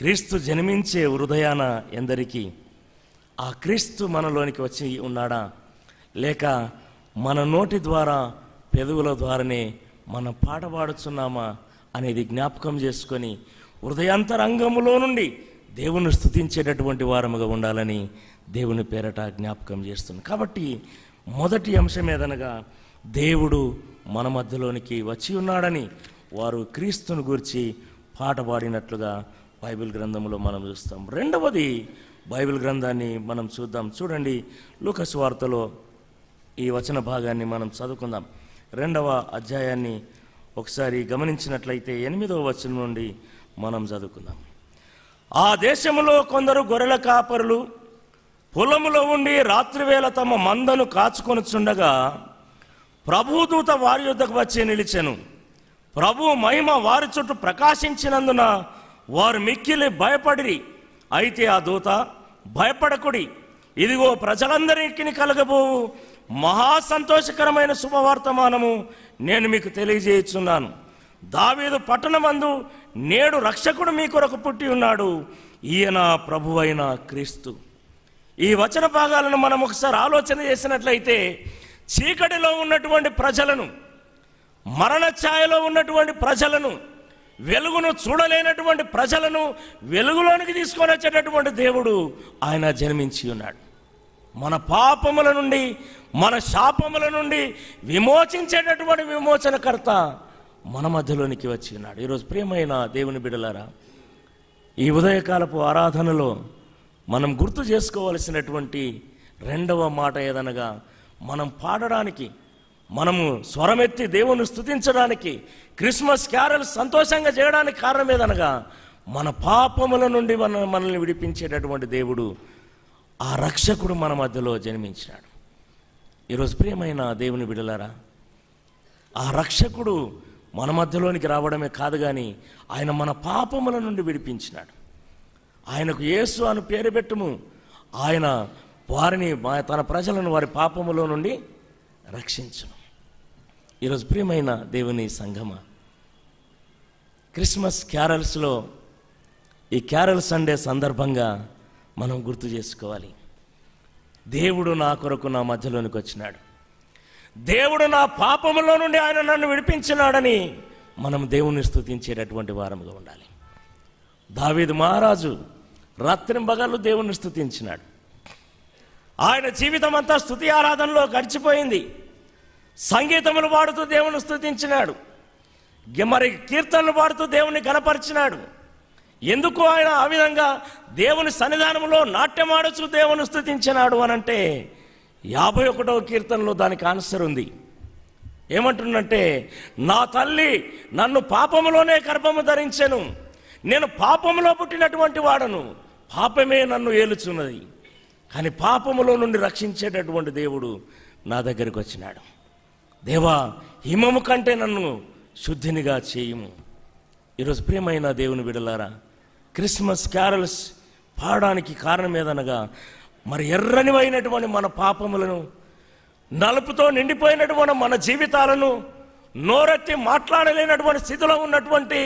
క్రీస్తు జన్మించే హృదయాన ఎందరికీ ఆ క్రీస్తు మనలోనికి వచ్చి ఉన్నాడా, లేక మన నోటి ద్వారా పెదవుల ద్వారానే మనం పాట పాడుచున్నామా అనేది జ్ఞాపకం చేసుకొని హృదయాంతరంగములో నుండి దేవుని స్తుతించేటటువంటి వారముగా ఉండాలని దేవుని పేరట జ్ఞాపకం చేస్తుంది. కాబట్టి మొదటి అంశం ఏదనగా దేవుడు మన మధ్యలోనికి వచ్చి ఉన్నాడని వారు క్రీస్తుని గురించి పాట పాడినట్లుగా బైబిల్ గ్రంథంలో మనం చూస్తాం. రెండవది బైబిల్ గ్రంథాన్ని మనం చూద్దాం. చూడండి, లూకా సువార్తలో ఈ వచన భాగాన్ని మనం చదువుకుందాం. రెండవ అధ్యాయాన్ని ఒకసారి గమనించినట్లయితే ఎనిమిదవ వచనం నుండి మనం చదువుకుందాం. ఆ దేశంలో కొందరు గొర్రెల కాపరులు పొలములో ఉండి రాత్రివేళ తమ మందను కాచుకొనుచుండగా ప్రభుదూత వారి యొద్దకు వచ్చి నిలిచెను. ప్రభు మహిమ వారి చుట్టూ ప్రకాశించినందున వారు మిక్కిలి భయపడిరి. అయితే ఆ దూత, భయపడకుడి, ఇదిగో ప్రజలందరికీ కలగబోవు మహాసంతోషకరమైన శుభవర్తమానము నేను మీకు తెలియజేయుచున్నాను. దావీదు పట్టణమందు నేడు రక్షకుడు మీ కొరకు పుట్టి ఉన్నాడు, ఈయన ప్రభు అయిన క్రీస్తు. ఈ వచన భాగాలను మనం ఒకసారి ఆలోచన చేసినట్లయితే చీకటిలో ఉన్నటువంటి ప్రజలను, మరణ ఛాయలో ఉన్నటువంటి ప్రజలను, వెలుగును చూడలేనటువంటి ప్రజలను వెలుగులోనికి తీసుకొని వచ్చేటటువంటి దేవుడు ఆయన జన్మించి ఉన్నాడు. మన పాపముల నుండి, మన శాపముల నుండి విమోచించేటటువంటి విమోచనకర్త మన మధ్యలోనికి వచ్చి ఉన్నాడు. ఈరోజు ప్రియమైన దేవుని బిడ్డలారా, ఈ ఉదయకాలపు ఆరాధనలో మనం గుర్తు చేసుకోవలసినటువంటి రెండవ మాట ఏదనగా మనం పాడడానికి, మనము స్వరమెత్తి దేవుని స్తుతించడానికి, క్రిస్మస్ క్యారల్స్ సంతోషంగా చేయడానికి కారణం ఏదనగా మన పాపముల నుండి మన మనల్ని విడిపించేటటువంటి దేవుడు, ఆ రక్షకుడు మన మధ్యలో జన్మించినాడు. ఈరోజు ప్రియమైన దేవుని బిడ్డలారా, ఆ రక్షకుడు మన మధ్యలోనికి రావడమే కాదు, కానీ ఆయన మన పాపముల నుండి విడిపించినాడు. ఆయనకు యేసు అని పేరు పెట్టుము. ఆయన వారిని తన ప్రజలను వారి పాపములో నుండి రక్షించును. ఈరోజు ప్రియమైన దేవుని సంఘమా, క్రిస్మస్ క్యారల్స్లో ఈ క్యారల్ సండే సందర్భంగా మనం గుర్తు చేసుకోవాలి, దేవుడు నా కొరకు నా మధ్యలోనికి వచ్చినాడు, దేవుడు నా పాపములో నుండి ఆయన నన్ను విడిపించినాడని మనం దేవుని స్తుతించేటటువంటి వారముగా ఉండాలి. దావీదు మహారాజు రాత్రింబగళ్ళు దేవుని స్తుతించినాడు. ఆయన జీవితం అంతా స్తుతి ఆరాధనలో గడిచిపోయింది. సంగీతములు పాడుతూ దేవుని స్తుతించినాడు, మరి కీర్తనలు పాడుతూ దేవుని గణపరిచినాడు. ఎందుకు ఆయన ఆ విధంగా దేవుని సన్నిధానంలో నాట్యమాడుచు దేవుని స్తుతించినాడు అనంటే యాభై ఒకటవ కీర్తనలో దానికి ఆన్సర్ ఉంది. ఏమంటుందంటే, నా తల్లి నన్ను పాపములోనే గర్భము ధరించెను, నేను పాపములో పుట్టినటువంటి వాడను, పాపమే నన్ను ఏలుచున్నది, కానీ పాపములో నుండి రక్షించేటటువంటి దేవుడు నా దగ్గరికి వచ్చినాడు. దేవా, హిమము కంటే నన్ను శుద్ధినిగా చేయుము. ఈరోజు ప్రియమైన దేవుని బిడ్డలారా, క్రిస్మస్ క్యారల్స్ పాడడానికి కారణం ఏదనగా, మరి ఎర్రనివైనటువంటి మన పాపములను, నలుపుతో నిండిపోయినటువంటి మన జీవితాలను, నోరెత్తి మాట్లాడలేనటువంటి స్థితిలో ఉన్నటువంటి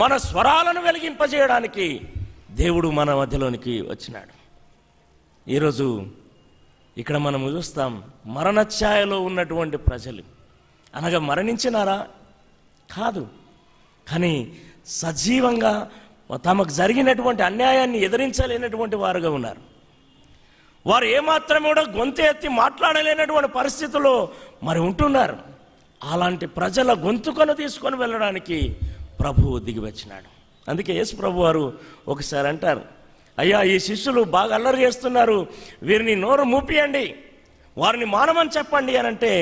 మన స్వరాలను వెలిగింపజేయడానికి దేవుడు మన మధ్యలోనికి వచ్చినాడు. ఈరోజు ఇక్కడ మనం చూస్తాం, మరణఛాయలో ఉన్నటువంటి ప్రజలు అనగా మరణించినారా? కాదు, కానీ సజీవంగా తమకు జరిగినటువంటి అన్యాయాన్ని ఎదిరించలేనటువంటి వారుగా ఉన్నారు. వారు ఏమాత్రం కూడా గొంతు ఎత్తి మాట్లాడలేనటువంటి పరిస్థితుల్లో మరి ఉంటున్నారు. అలాంటి ప్రజల గొంతుకను తీసుకొని వెళ్ళడానికి ప్రభువు దిగి వచ్చినాడు. అందుకే యేసు ప్రభు వారు ఒకసారి అంటారు, అయ్యా, ఈ శిష్యులు బాగా అల్లరి చేస్తున్నారు, వీరిని నోరు మూపియండి, వారిని మానమని చెప్పండి అని అంటే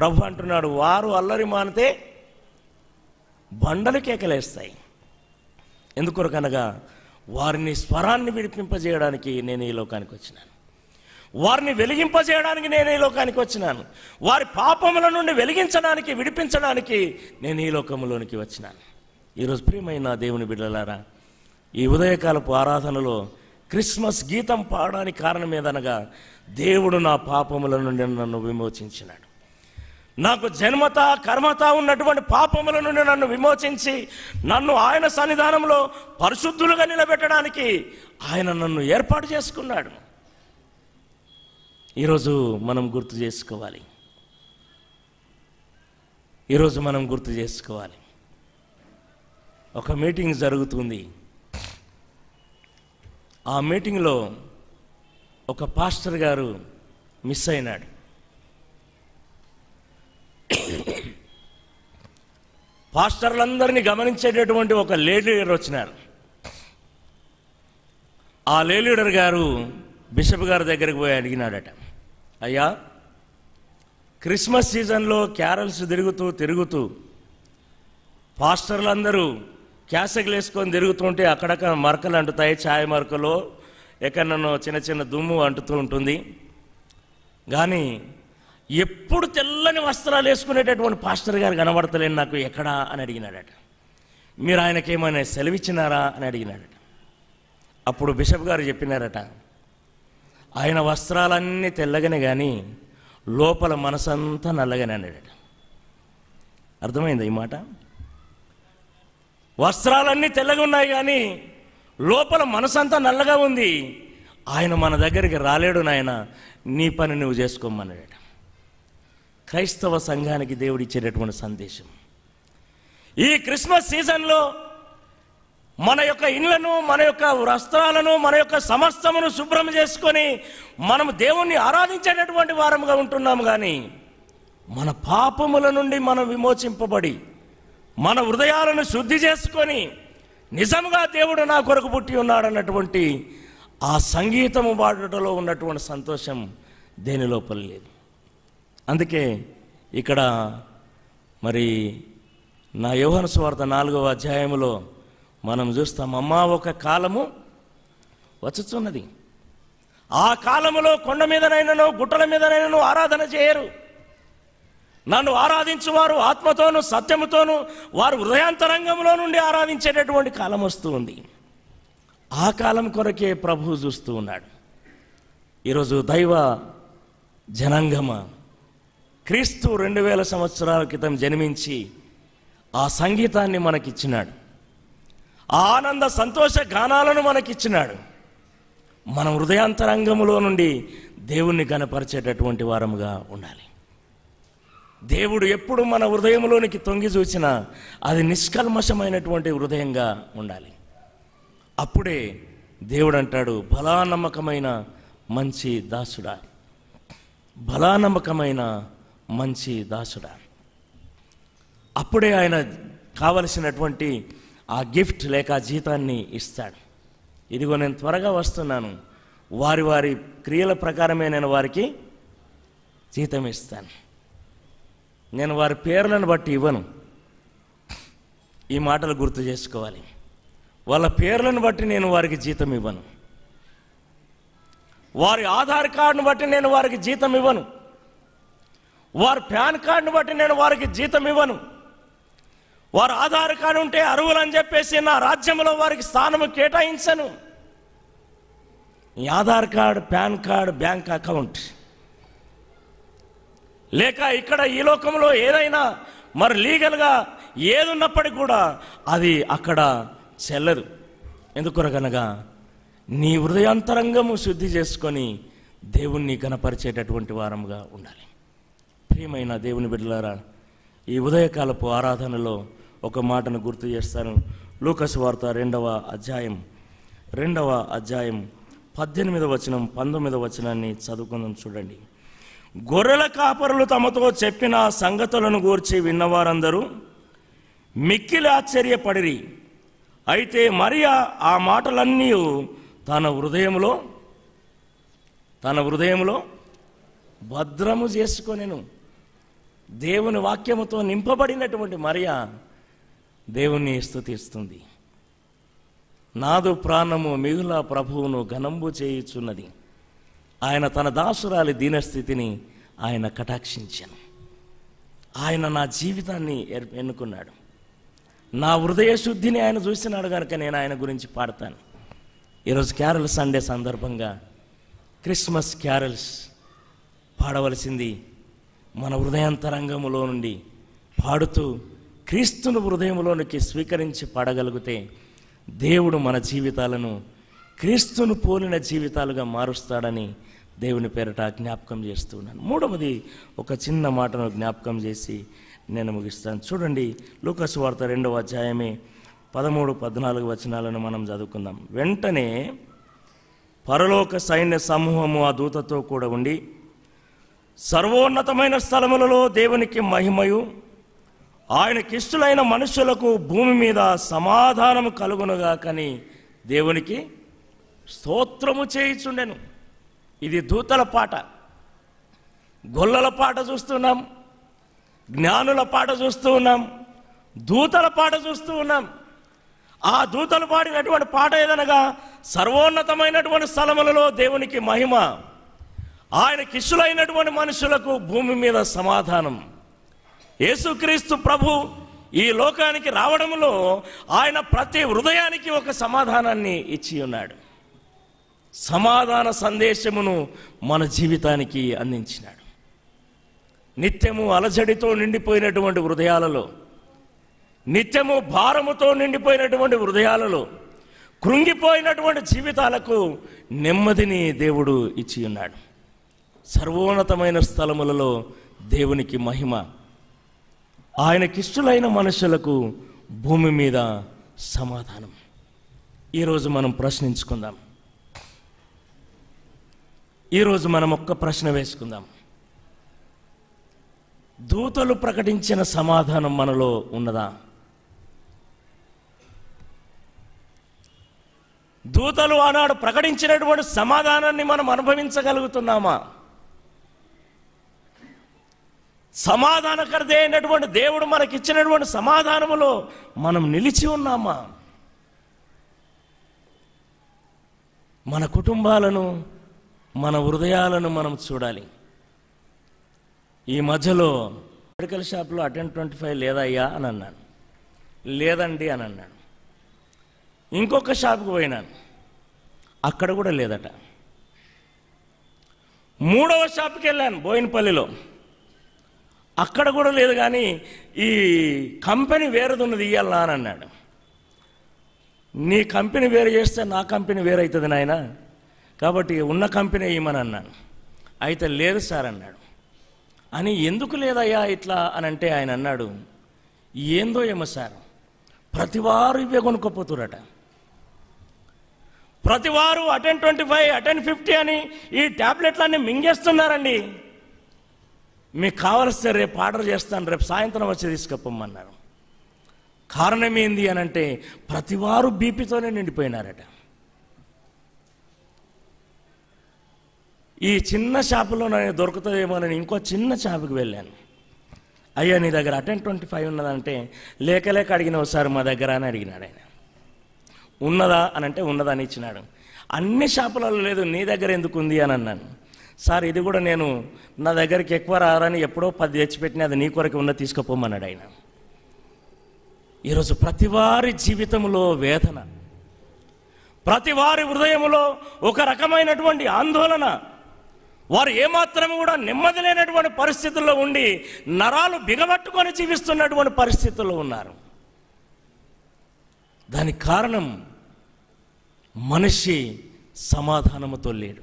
ప్రభు అంటున్నాడు, వారు అల్లరి మానితే బండలు కేకలేస్తాయి, ఎందుకొరకనగా వారిని స్వరాన్ని విడిపింపజేయడానికి నేను ఈ లోకానికి వచ్చినాను, వారిని వెలిగింపజేయడానికి నేను ఈ లోకానికి వచ్చినాను, వారి పాపముల నుండి వెలిగించడానికి విడిపించడానికి నేను ఈ లోకంలోనికి వచ్చినాను. ఈరోజు ప్రియమైన దేవుని బిడ్డలారా, ఈ ఉదయకాలపు ఆరాధనలో క్రిస్మస్ గీతం పాడడానికి కారణం ఏదనగా, దేవుడు నా పాపముల నుండి నన్ను విమోచించినాడు, నాకు జన్మత కర్మత ఉన్నటువంటి పాపముల నుండి నన్ను విమోచించి నన్ను ఆయన సన్నిధానంలో పరిశుద్ధులుగా నిలబెట్టడానికి ఆయన నన్ను ఏర్పాటు చేసుకున్నాడు. ఈరోజు మనం గుర్తు చేసుకోవాలి, ఈరోజు మనం గుర్తు చేసుకోవాలి. ఒక మీటింగ్ జరుగుతుంది. ఆ మీటింగ్లో ఒక పాస్టర్ గారు మిస్ అయినాడు. పాస్టర్లందరినీ గమనించేటటువంటి ఒక లేడీ లీడర్ వచ్చినారు. ఆ లేడీ లీడర్ గారు బిషప్ గారి దగ్గరికి పోయి అడిగినాడట, అయ్యా, క్రిస్మస్ సీజన్లో క్యారల్స్ తిరుగుతూ తిరుగుతూ పాస్టర్లందరూ క్యాసెట్లు వేసుకొని తిరుగుతుంటే అక్కడక్కడ మరకలు అంటుతాయి, ఛాయ మరకలో ఎక్కడనో చిన్న చిన్న దుమ్ము అంటుతూ ఉంటుంది, కానీ ఎప్పుడు తెల్లని వస్త్రాలు వేసుకునేటటువంటి పాస్టర్ గారు కనబడతలేని నాకు ఎక్కడా అని అడిగినాడట. మీరు ఆయనకి ఏమైనా సెలవిచ్చినారా అని అడిగినాడట. అప్పుడు బిషప్ గారు చెప్పినారట, ఆయన వస్త్రాలన్నీ తెల్లగానే కానీ లోపల మనసంతా నల్లగానే అన్నాడట. అర్థమైందా ఈ మాట? వస్త్రాలన్నీ తెల్లగా ఉన్నాయి కానీ లోపల మనసంతా నల్లగా ఉంది, ఆయన మన దగ్గరికి రాలేడు, నాయన నీ పని నువ్వు చేసుకోమన్నాడట. క్రైస్తవ సంఘానికి దేవుడు ఇచ్చేటటువంటి సందేశం, ఈ క్రిస్మస్ సీజన్లో మన యొక్క ఇళ్లను, మన యొక్క వస్త్రాలను, మన యొక్క సమస్తమును శుభ్రం చేసుకొని మనం దేవుణ్ణి ఆరాధించేటటువంటి వారముగా ఉంటున్నాము, కానీ మన పాపముల నుండి మనం విమోచింపబడి మన హృదయాలను శుద్ధి చేసుకొని నిజంగా దేవుడు నా కొరకు పుట్టి ఉన్నాడు అన్నటువంటి ఆ సంగీతము పాడటంలో ఉన్నటువంటి సంతోషం దేని లోపల లేదు. అందుకే ఇక్కడ మరి నా యోహాను సువార్త నాలుగవ అధ్యాయంలో మనం చూస్తాం, అమ్మా ఒక కాలము వచ్చుచున్నది, ఆ కాలములో కొండ మీదనైనాను గుట్టల మీదనైనాను ఆరాధన చేయరు, నన్ను ఆరాధించువారు ఆత్మతోనూ సత్యముతోనూ వారు హృదయాంతరంగంలో నుండి ఆరాధించేటటువంటి కాలం వస్తూ ఉంది. ఆ కాలం కొరకే ప్రభువు చూస్తూ ఉన్నాడు. ఈరోజు దైవ జనాంగమ క్రీస్తు రెండు వేల సంవత్సరాల క్రితం జన్మించి ఆ సంగీతాన్ని మనకిచ్చినాడు, ఆనంద సంతోష గానాలను మనకిచ్చినాడు. మనం హృదయాంతరంగములో నుండి దేవుణ్ణి కనపరిచేటటువంటి వారముగా ఉండాలి. దేవుడు ఎప్పుడు మన హృదయంలోనికి తొంగి చూసినా అది నిష్కల్మషమైనటువంటి హృదయంగా ఉండాలి. అప్పుడే దేవుడు అంటాడు, బలా నమ్మకమైన మంచి దాసుడా, బలా నమ్మకమైన మంచి దాసుడా. అప్పుడే ఆయన కావలసినటువంటి ఆ గిఫ్ట్ లేక జీతాన్ని ఇస్తాడు. ఇదిగో నేను త్వరగా వస్తున్నాను, వారి వారి క్రియల ప్రకారమే నేను వారికి జీతం ఇస్తాను, నేను వారి పేర్లను బట్టి ఇవ్వను. ఈ మాటలు గుర్తు చేసుకోవాలి. వాళ్ళ పేర్లను బట్టి నేను వారికి జీతం ఇవ్వను, వారి ఆధార్ కార్డును బట్టి నేను వారికి జీతం ఇవ్వను, వారి పాన్ కార్డును బట్టి నేను వారికి జీతం ఇవ్వను. వారు ఆధార్ కార్డు ఉంటే అరువులని చెప్పేసి నా రాజ్యంలో వారికి స్థానము కేటాయించను. ఈ Aadhaar card, PAN card, bank account లేక ఇక్కడ ఈ లోకంలో ఏదైనా మరి లీగల్గా ఏది ఉన్నప్పటికీ కూడా అది అక్కడ చెల్లదు. ఎందుకొరగనగా నీ హృదయాంతరంగము శుద్ధి చేసుకొని దేవుణ్ణి కనపరిచేటటువంటి వారముగా ఉండాలి. ప్రియమైన దేవుని బిడ్డలారా, ఈ ఉదయకాలపు ఆరాధనలో ఒక మాటను గుర్తు చేస్తాను. లూకాసు వార్త రెండవ అధ్యాయం రెండవ అధ్యాయం పద్దెనిమిదవ వచనం పంతొమ్మిదవ వచనాన్ని చదువుకుందాం. చూడండి, గొర్రెల కాపరులు తమతో చెప్పిన సంగతులను గూర్చి విన్నవారందరూ మిక్కిలి ఆశ్చర్యపడిరి. అయితే మరియా ఆ మాటలన్నీ తన హృదయంలో తన హృదయంలో భద్రము చేసుకొనెను. దేవుని వాక్యముతో నింపబడినటువంటి మరియా దేవుణ్ణి స్తుతిస్తుంది. నాదు ప్రాణము మిగుల ప్రభువును ఘనంబు చేయుచున్నది. ఆయన తన దాసురాలి దీనస్థితిని ఆయన కటాక్షించాను. ఆయన నా జీవితాన్ని ఎన్నుకున్నాడు, నా హృదయ శుద్ధిని ఆయన చూసినాడు కనుక నేను ఆయన గురించి పాడతాను. ఈరోజు క్యారల్ సండే సందర్భంగా క్రిస్మస్ క్యారల్స్ పాడవలసింది మన హృదయాంతరంగములో నుండి పాడుతూ క్రీస్తును హృదయంలోనికి స్వీకరించి పాడగలిగితే దేవుడు మన జీవితాలను క్రీస్తును పోలిన జీవితాలుగా మారుస్తాడని దేవుని పేరట జ్ఞాపకం చేస్తున్నాను. మూడవది ఒక చిన్న మాటను జ్ఞాపకం చేసి నేను ముగిస్తాను. చూడండి, లూకాసు వార్త రెండవ అధ్యాయమే పదమూడు పద్నాలుగు వచనాలను మనం చదువుకుందాం. వెంటనే పరలోక సైన్య సమూహము ఆ దూతతో కూడా ఉండి సర్వోన్నతమైన స్థలములలో దేవునికి మహిమయు ఆయనకిష్టులైన మనుషులకు భూమి మీద సమాధానము కలుగునుగా కానీ దేవునికి స్తోత్రము చేయుచుండెను. ఇది దూతల పాట. గొల్లల పాట చూస్తున్నాం, జ్ఞానుల పాట చూస్తూ ఉన్నాం, దూతల పాట చూస్తూ ఉన్నాం. ఆ దూతలు పాడినటువంటి పాట ఏదనగా సర్వోన్నతమైనటువంటి స్థలములలో దేవునికి మహిమ, ఆయన శిష్యులైనటువంటి మనుషులకు భూమి మీద సమాధానం. యేసుక్రీస్తు ప్రభు ఈ లోకానికి రావడంలో ఆయన ప్రతి హృదయానికి ఒక సమాధానాన్ని ఇచ్చి ఉన్నాడు. సమాధాన సందేశమును మన జీవితానికి అందించినాడు. నిత్యము అలజడితో నిండిపోయినటువంటి హృదయాలలో, నిత్యము భారముతో నిండిపోయినటువంటి హృదయాలలో, కృంగిపోయినటువంటి జీవితాలకు నెమ్మదిని దేవుడు ఇచ్చి ఉన్నాడు. సర్వోన్నతమైన స్థలములలో దేవునికి మహిమ, ఆయనకిష్టులైన మనుషులకు భూమి మీద సమాధానం. ఈరోజు మనం ప్రశ్నించుకుందాం. ఈరోజు మనం ఒక్క ప్రశ్న వేసుకుందాం. దూతలు ప్రకటించిన సమాధానం మనలో ఉన్నదా? దూతలు ఆనాడు ప్రకటించినటువంటి సమాధానాన్ని మనం అనుభవించగలుగుతున్నామా? సమాధానకర్త అయినటువంటి దేవుడు మనకిచ్చినటువంటి సమాధానములో మనం నిలిచి ఉన్నామా? మన కుటుంబాలను, మన హృదయాలను మనం చూడాలి. ఈ మధ్యలో మెడికల్ షాప్లో అటెన్ ట్వంటీ ఫైవ్ లేదయ్యా అని అన్నాను. లేదండి అని అన్నాను. ఇంకొక షాప్కి పోయినాను, అక్కడ కూడా లేదట. మూడవ షాప్కి వెళ్ళాను బోయినపల్లిలో. అక్కడ కూడా లేదు, కానీ ఈ కంపెనీ వేరేది ఉన్నది ఇవ్వాలా అని అన్నాడు. నీ కంపెనీ వేరు చేస్తే నా కంపెనీ వేరవుతుంది నాయన, కాబట్టి ఉన్న కంపెనీ ఇవ్వమని అన్నాను. అయితే లేదు సార్ అన్నాడు. అని ఎందుకు లేదయ్యా ఇట్లా అని అంటే ఆయన అన్నాడు, ఏందో ఏమో సార్ ప్రతివారు ఇవే కొనుక్కోపోతురట, ప్రతివారు Aten twenty five Aten fifty అని ఈ ట్యాబ్లెట్లన్నీ మింగేస్తున్నారండి, మీకు కావలిస్తే రేపు ఆర్డర్ చేస్తాను, రేపు సాయంత్రం వచ్చి తీసుకుపోమన్నారు. కారణం ఏంది అని అంటే ప్రతివారు బీపీతోనే నిండిపోయినారట. ఈ చిన్న షాపులో నేను దొరుకుతుందేమో నేను ఇంకో చిన్న షాపుకి వెళ్ళాను. అయ్యా నీ దగ్గర అటెన్ ట్వంటీ ఫైవ్ ఉన్నదంటే లేక లేక అడిగిన ఒకసారి మా దగ్గర అని అడిగినాడు. ఆయన ఉన్నదా అని అంటే ఉన్నదా అని ఇచ్చినాడు. అన్ని షాపులలో లేదు, నీ దగ్గర ఎందుకు ఉంది అని అన్నాను. సార్ ఇది కూడా నేను నా దగ్గరికి ఎక్కువ రారని ఎప్పుడో పది తెచ్చిపెట్టినా అది నీ కొరకు ఉన్న తీసుకుపోమన్నాడు ఆయన. ఈరోజు ప్రతివారి జీవితంలో వేదన, ప్రతివారి హృదయంలో ఒక రకమైనటువంటి ఆందోళన, వారు ఏమాత్రం కూడా నెమ్మది లేనటువంటి పరిస్థితుల్లో ఉండి నరాలు బిగబట్టుకొని జీవిస్తున్నటువంటి పరిస్థితుల్లో ఉన్నారు. దానికి కారణం మనిషి సమాధానముతో లేడు.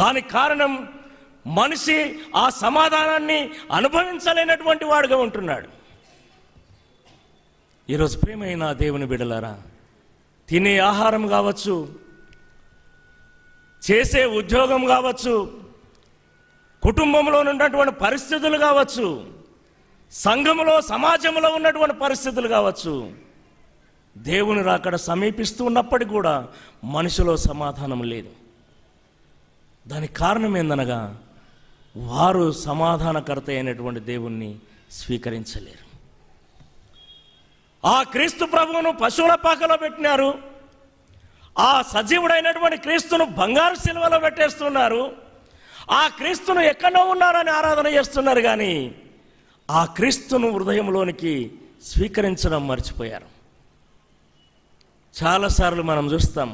దానికి కారణం మనిషి ఆ సమాధానాన్ని అనుభవించలేనటువంటి వాడుగా ఉంటున్నాడు. ఈరోజు ప్రేమైన దేవుని బిడ్డలారా, తినే ఆహారం కావచ్చు, చేసే ఉద్యోగం కావచ్చు, కుటుంబంలో ఉన్నటువంటి పరిస్థితులు కావచ్చు, సంఘంలో సమాజంలో ఉన్నటువంటి పరిస్థితులు కావచ్చు, దేవుని రాకడ సమీపిస్తూ ఉన్నప్పటికీ కూడా మనిషిలో సమాధానం లేదు. దానికి కారణం ఏందనగా వారు సమాధానకర్త అయినటువంటి దేవుణ్ణి స్వీకరించలేరు. ఆ క్రీస్తు ప్రభువును పశువుల పాకలో పెట్టినారు, ఆ సజీవుడైనటువంటి క్రీస్తును బంగారు సిలువలో పెట్టేస్తున్నారు, ఆ క్రీస్తును ఎక్కడో ఉన్నారని ఆరాధన చేస్తున్నారు, కానీ ఆ క్రీస్తును హృదయంలోనికి స్వీకరించడం మర్చిపోయారు. చాలాసార్లు మనం చూస్తాం,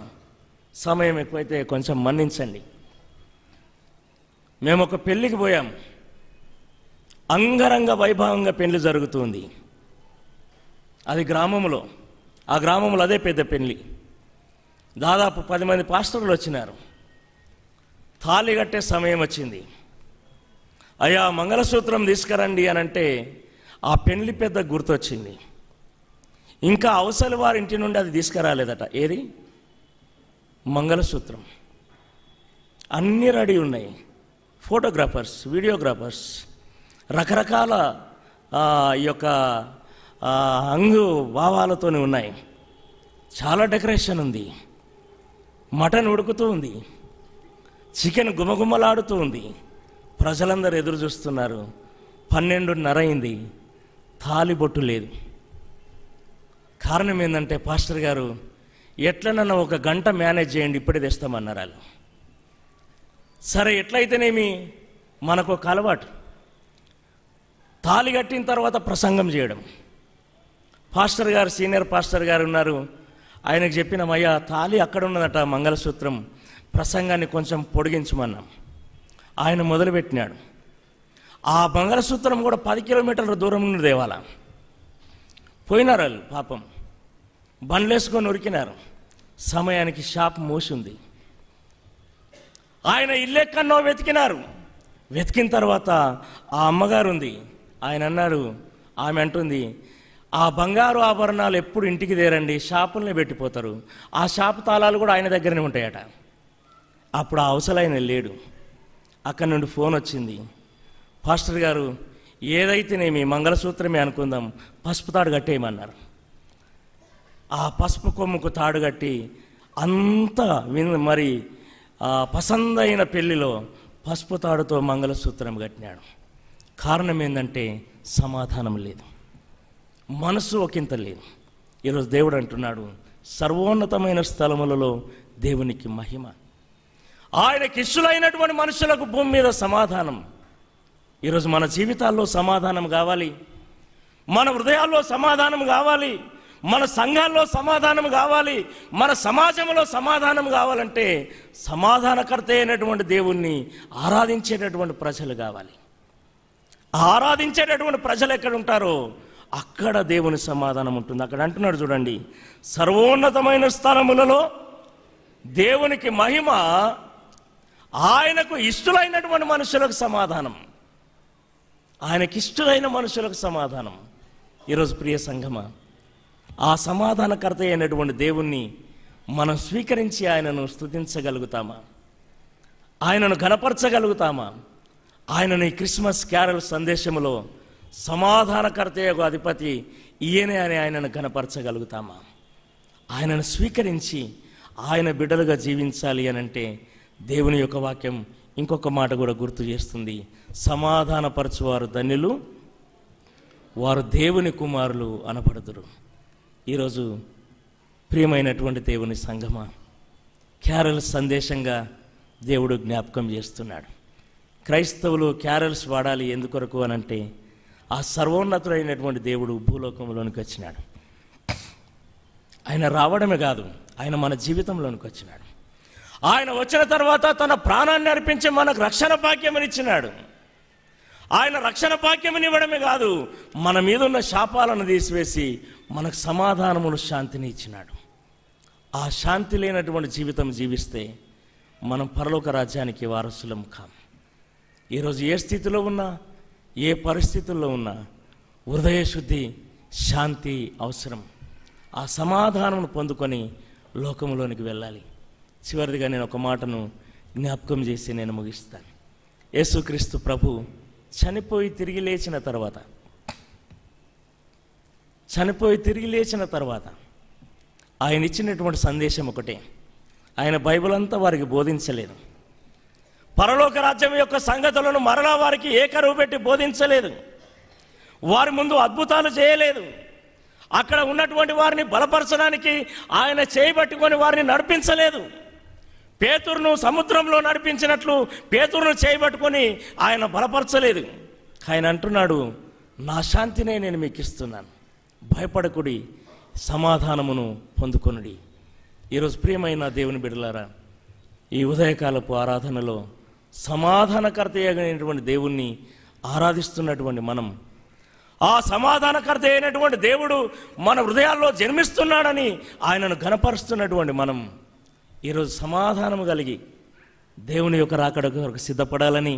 సమయం ఎక్కువైతే కొంచెం మన్నించండి, మేము ఒక పెళ్ళికి పోయాం, అంగరంగ వైభవంగా పెళ్లి జరుగుతుంది, అది గ్రామంలో, ఆ గ్రామంలో అదే పెద్ద పెళ్ళి, దాదాపు పది మంది పాస్టర్లు వచ్చినారు. తాళి కట్టే సమయం వచ్చింది. అయ్యా మంగళసూత్రం తీసుకురండి అని అంటే ఆ పెళ్లి పెద్ద గుర్తొచ్చింది. ఇంకా అవసరం వారి ఇంటి నుండి అది తీసుకురాలేదట, ఏది మంగళసూత్రం. అన్నీ రెడీ ఉన్నాయి, ఫోటోగ్రాఫర్స్, వీడియోగ్రాఫర్స్, రకరకాల ఈ యొక్క అంగు భావాలతోనే ఉన్నాయి, చాలా డెకరేషన్ ఉంది, మటన్ ఉడుకుతూ ఉంది, చికెన్ గుమగుమలాడుతూ ఉంది, ప్రజలందరూ ఎదురు చూస్తున్నారు. పన్నెండున్నర అయింది, తాలిబొట్టు లేదు. కారణం ఏంటంటే పాస్టర్ గారు ఎట్లనన్నా ఒక గంట మేనేజ్ చేయండి, ఇప్పుడే తెస్తామన్నారు వాళ్ళు. సరే ఎట్లయితేనేమి మనకు ఒక అలవాటు, తాళి కట్టిన తర్వాత ప్రసంగం చేయడం. పాస్టర్ గారు, సీనియర్ పాస్టర్ గారు ఉన్నారు, ఆయనకు చెప్పినామయ్యా తాళి అక్కడ ఉన్నదట మంగళసూత్రం, ప్రసంగాన్ని కొంచెం పొడిగించమన్నాం. ఆయన మొదలుపెట్టినాడు. ఆ మంగళసూత్రం కూడా పది కిలోమీటర్ల దూరం నుండి దేవాల పోయినారు వాళ్ళు, పాపం బండ్లేసుకొని ఉరికినారు. సమయానికి షాప్ మూసింది. ఆయన ఇల్లెక్కన్నో వెతికినారు. వెతికిన తర్వాత ఆ అమ్మగారు ఉంది, ఆయన అన్నారు, ఆమె అంటుంది, ఆ బంగారు ఆభరణాలు ఎప్పుడు ఇంటికి తేరండి, షాపులనే పెట్టిపోతారు, ఆ షాపు తాళాలు కూడా ఆయన దగ్గరనే ఉంటాయట. అప్పుడు ఆ అవసరాయన లేడు. అక్కడ నుండి ఫోన్ వచ్చింది, పాస్టర్ గారు ఏదైతేనేమి మంగళసూత్రమే అనుకుందాం, పసుపు తాడు కట్టేయమన్నారు. ఆ పసుపు కొమ్ముకు తాడు కట్టి అంత మరి పసందైన పెళ్లిలో పసుపు తాడుతో మంగళసూత్రం కట్టినాడు. కారణం ఏంటంటే సమాధానం లేదు, మనసు ఒకంత లేదు. ఈరోజు దేవుడు అంటున్నాడు, సర్వోన్నతమైన స్థలములలో దేవునికి మహిమ, ఆయన కిష్యులైనటువంటి మనుషులకు భూమి మీద సమాధానం. ఈరోజు మన జీవితాల్లో సమాధానం కావాలి, మన హృదయాల్లో సమాధానం కావాలి, మన సంఘాల్లో సమాధానం కావాలి, మన సమాజంలో సమాధానం కావాలంటే సమాధానకర్త అయినటువంటి దేవుణ్ణి ఆరాధించేటటువంటి ప్రజలు కావాలి. ఆరాధించేటటువంటి ప్రజలు ఎక్కడ ఉంటారో అక్కడ దేవుని సమాధానం ఉంటుంది. అక్కడ అంటున్నాడు చూడండి, సర్వోన్నతమైన స్థలములలో దేవునికి మహిమ, ఆయనకు ఇష్టలైనటువంటి మనుషులకు సమాధానం, ఆయనకి ఇష్టలైన మనుషులకు సమాధానం. ఈరోజు ప్రియ సంఘమా, ఆ సమాధానకర్త అయినటువంటి దేవుణ్ణి మనం స్వీకరించి ఆయనను స్తుతించగలుగుతామా? ఆయనను గణపరచగలుగుతామా? ఆయనను ఈ క్రిస్మస్ క్యారల్ సందేశంలో సమాధానకర్త యొక్క అధిపతి ఈయనే అని ఆయనను గణపరచగలుగుతామా? ఆయనను స్వీకరించి ఆయన బిడ్డలుగా జీవించాలి అని అంటే దేవుని యొక్క వాక్యం ఇంకొక మాట కూడా గుర్తు చేస్తుంది, సమాధానపరచువారు ధన్యులు, వారు దేవుని కుమారులు అనబడుదురు. ఈరోజు ప్రియమైనటువంటి దేవుని సంఘమా, క్యారల్ సందేశంగా దేవుడు జ్ఞాపకం చేస్తున్నాడు. క్రైస్తవులు క్యారల్స్ వాడాలి ఎందుకొరకు అనంటే, ఆ సర్వోన్నతుడైనటువంటి దేవుడు భూలోకంలోనికి వచ్చినాడు. ఆయన రావడమే కాదు, ఆయన మన జీవితంలోనికి వచ్చినాడు. ఆయన వచ్చిన తర్వాత తన ప్రాణాన్ని అర్పించి మనకు రక్షణ భాగ్యమనిచ్చినాడు. ఆయన రక్షణ భాగ్యమనివ్వడమే కాదు, మన మీద ఉన్న శాపాలను తీసివేసి మనకు సమాధానమును శాంతిని ఇచ్చినాడు. ఆ శాంతి లేనటువంటి జీవితం జీవిస్తే మనం పరలోక రాజ్యానికి వారసులం కాం. ఈరోజు ఏ స్థితిలో ఉన్నా, ఏ పరిస్థితుల్లో ఉన్నా హృదయశుద్ధి, శాంతి అవసరం. ఆ సమాధానమును పొందుకొని లోకంలోనికి వెళ్ళాలి. చివరిదిగా నేను ఒక మాటను జ్ఞాపకం చేసి నేను ముగిస్తాను. యేసుక్రీస్తు ప్రభు చనిపోయి తిరిగి లేచిన తర్వాత చనిపోయి తిరిగి లేచిన తర్వాత ఆయన ఇచ్చినటువంటి సందేశం ఒకటే. ఆయన బైబిల్ అంతా వారికి బోధించలేదు, పరలోక రాజ్యం యొక్క సంగతులను మరలా వారికి ఏకరువు పెట్టి బోధించలేదు, వారి ముందు అద్భుతాలు చేయలేదు, అక్కడ ఉన్నటువంటి వారిని బలపరచడానికి ఆయన చేయబట్టుకొని వారిని నడిపించలేదు. పేతురును సముద్రంలో నడిపించినట్లు పేతురును చేయబట్టుకొని ఆయన బలపరచలేదు. ఆయన అంటున్నాడు, నా శాంతినే నేను మీకు ఇస్తున్నాను, భయపడకుడి, సమాధానమును పొందుకొనుడి. ఈరోజు ప్రియమైన దేవుని బిడ్డలారా, ఈ ఉదయకాలపు ఆరాధనలో సమాధానకర్త అయినటువంటి దేవుణ్ణి ఆరాధిస్తున్నటువంటి మనం, ఆ సమాధానకర్త అయినటువంటి దేవుడు మన హృదయాల్లో జన్మిస్తున్నాడని ఆయనను గణపరుస్తున్నటువంటి మనం ఈరోజు సమాధానము కలిగి దేవుని యొక్క రాకడ కొరకు సిద్ధపడాలని,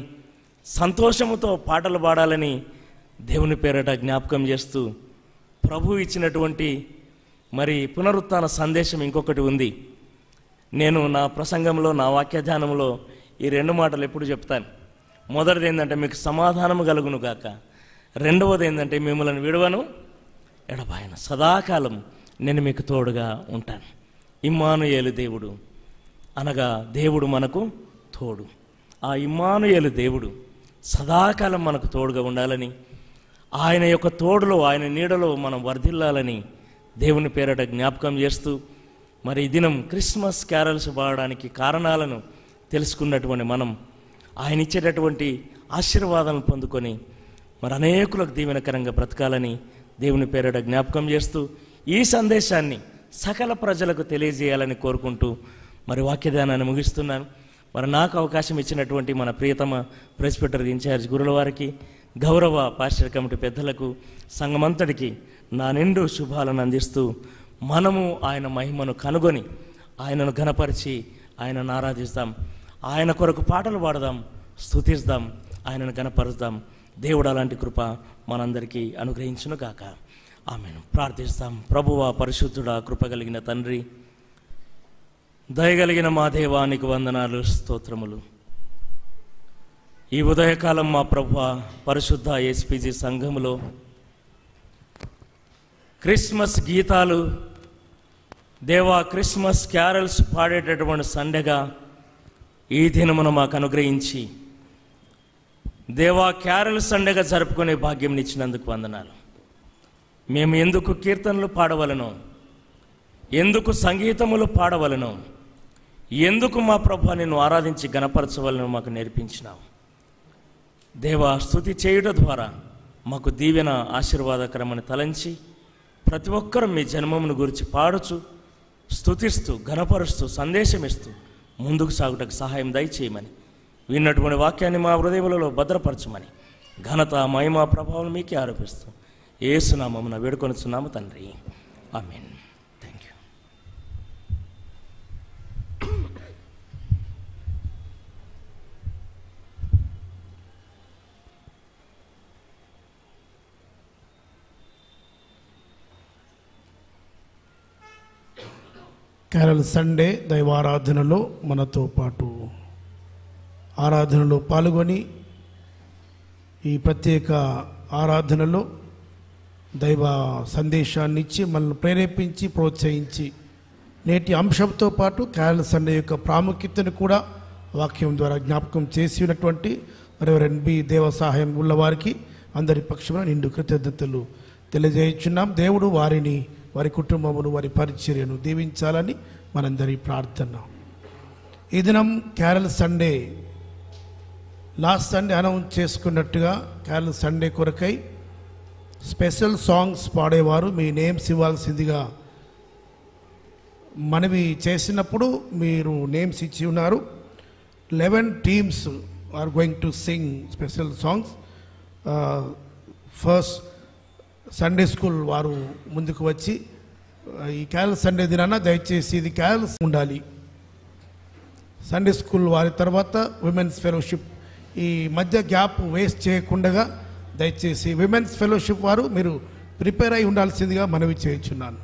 సంతోషముతో పాటలు పాడాలని దేవుని పేరట జ్ఞాపకం చేస్తూ, ప్రభు ఇచ్చినటువంటి మరి పునరుత్థాన సందేశం ఇంకొకటి ఉంది. నేను నా ప్రసంగంలో, నా వాక్యధ్యానంలో ఈ రెండు మాటలు ఎప్పుడు చెప్తాను. మొదటిది ఏంటంటే, మీకు సమాధానము కలుగును గాక. రెండవది ఏంటంటే, మిమ్మల్ని విడువను ఎడబాయను, సదాకాలం నేను మీకు తోడుగా ఉంటాను. ఇమ్మానుయేలు దేవుడు అనగా దేవుడు మనకు తోడు. ఆ ఇమ్మానుయేలు దేవుడు సదాకాలం మనకు తోడుగా ఉండాలని, ఆయన యొక్క తోడులో, ఆయన నీడలో మనం వర్ధిల్లాలని దేవుని పేరట జ్ఞాపకం చేస్తూ, మరి ఈ దినం క్రిస్మస్ క్యారల్స్ పాడడానికి కారణాలను తెలుసుకున్నటువంటి మనం ఆయన ఇచ్చేటటువంటి ఆశీర్వాదాలను పొందుకొని మరి అనేకులకు దీవెనకరంగా బ్రతకాలని దేవుని పేరట జ్ఞాపకం చేస్తూ, ఈ సందేశాన్ని సకల ప్రజలకు తెలియజేయాలని కోరుకుంటూ మరి వాక్యదానాన్ని ముగిస్తున్నాను. మరి నాకు అవకాశం ఇచ్చినటువంటి మన ప్రియతమ ప్రెస్బిటర్ ఇన్ఛార్జ్ గురుల వారికి, గౌరవ పాస్టర్ కమిటీ పెద్దలకు, సంఘమంతటికి నా నిండు శుభాలను అందిస్తూ, మనము ఆయన మహిమను కనుగొని ఆయనను ఘనపరిచి ఆయనను ఆరాధిస్తాం, ఆయన కొరకు పాటలు పాడదాం, స్తుతిస్తాం, ఆయనను ఘనపరుస్తాం. దేవుడు అలాంటి కృప మనందరికీ అనుగ్రహించును గాక. ఆమేన్. ప్రార్థిస్తాం. ప్రభువా, పరిశుద్ధుడా, కృప కలిగిన తండ్రి, దయగలిగిన మా దేవా, నీకు వందనాలు, స్తోత్రములు. ఈ ఉదయకాలం మా ప్రభువా, పరిశుద్ధ ఎస్పీజీ సంఘములో క్రిస్మస్ గీతాలు, దేవా క్రిస్మస్ క్యారల్స్ పాడేటటువంటి సండేగా ఈ దినమును మాకు అనుగ్రహించి, దేవా క్యారల్ సండేగా జరుపుకునే భాగ్యం ఇచ్చినందుకు వందనాలు. మేము ఎందుకు కీర్తనలు పాడవలనో, ఎందుకు సంగీతములు పాడవలనో, ఎందుకు మా ప్రభువా నిన్ను ఆరాధించి గణపరచవలనో మాకు నేర్పించినావు. దేవా, స్తుతి చేయుట ద్వారా మాకు దీవెన ఆశీర్వాదకరమని తలంచి, ప్రతి ఒక్కరు మీ జన్మమును గురించి పాడుచు స్తుతిస్తూ ఘనపరుస్తూ సందేశం ఇస్తూ ముందుకు సాగుటకు సహాయం దయచేయమని విన్నటువంటి వాక్యాన్ని మా హృదయములలో భద్రపరచమని ఘనత మహిమ ప్రభావం మీకే ఆరోపిస్తూ యేసు నామమున వేడుకొనుచున్నాము తండ్రి amen. Thank you. Kerala Sunday దైవారాధనలో మనతో పాటు ఆరాధనలో పాల్గొని ఈ ప్రత్యేక ఆరాధనలో దైవ సందేశాన్ని ఇచ్చి మనల్ని ప్రేరేపించి ప్రోత్సహించి నేటి అంశంతో పాటు కేరళ సండే యొక్క ప్రాముఖ్యతను కూడా వాక్యం ద్వారా జ్ఞాపకం చేసి ఉన్నటువంటి రెవరెండ్ బి దేవసహాయం ఉన్నవారికి అందరి పక్షమున నిండు కృతజ్ఞతలు తెలియజేయుచున్నాం. దేవుడు వారిని వారి కుటుంబమును వారి పరిచర్యను దీవించాలని మనందరి ప్రార్థన. ఈ దినం Kerala Sunday last Sunday announce చేసుకున్నట్టుగా కేరళ సండే కొరకై స్పెషల్ సాంగ్స్ పాడేవారు మీ నేమ్స్ ఇవ్వాల్సిందిగా మనవి చేసినప్పుడు మీరు నేమ్స్ ఇచ్చి ఉన్నారు. Eleven teams are going to sing special songs. First Sunday school వారు ముందుకు వచ్చి ఈ కేరళ సండే దినాన దయచేసి ఇది కేరళ ఉండాలి. సండే స్కూల్ వారి తర్వాత విమెన్స్ ఫెలోషిప్ ఈ మధ్య గ్యాప్ వేస్ట్ చేయకుండా దయచేసి విమెన్స్ ఫెలోషిప్ వారు మీరు ప్రిపేర్ అయి ఉండాల్సిందిగా మనవి చేయించున్నాను.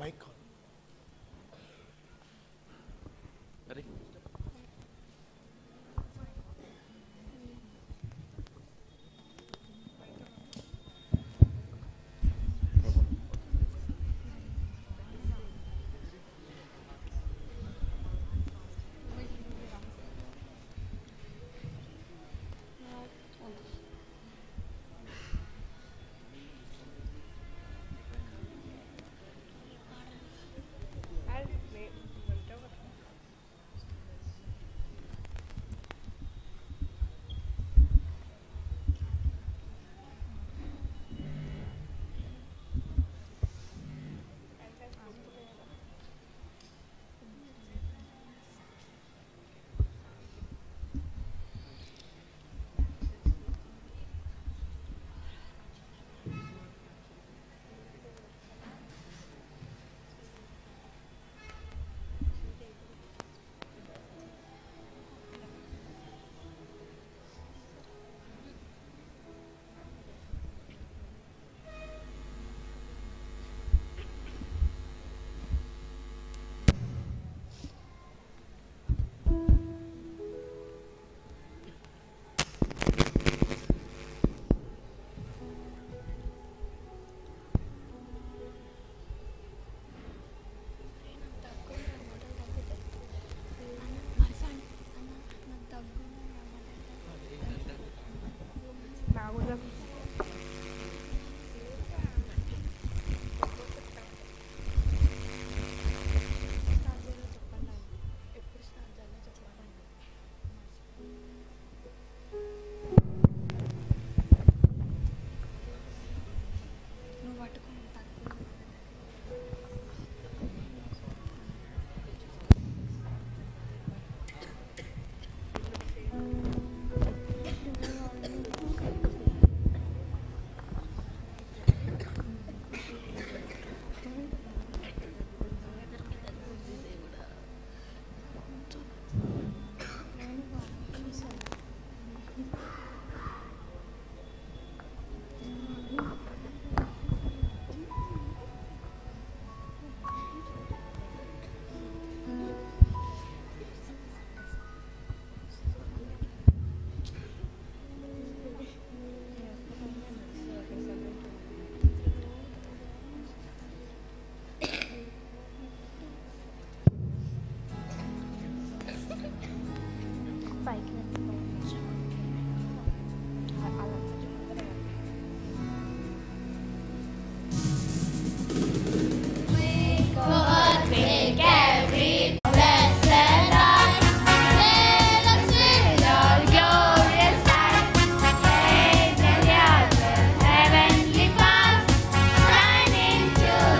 Mic on. Ready?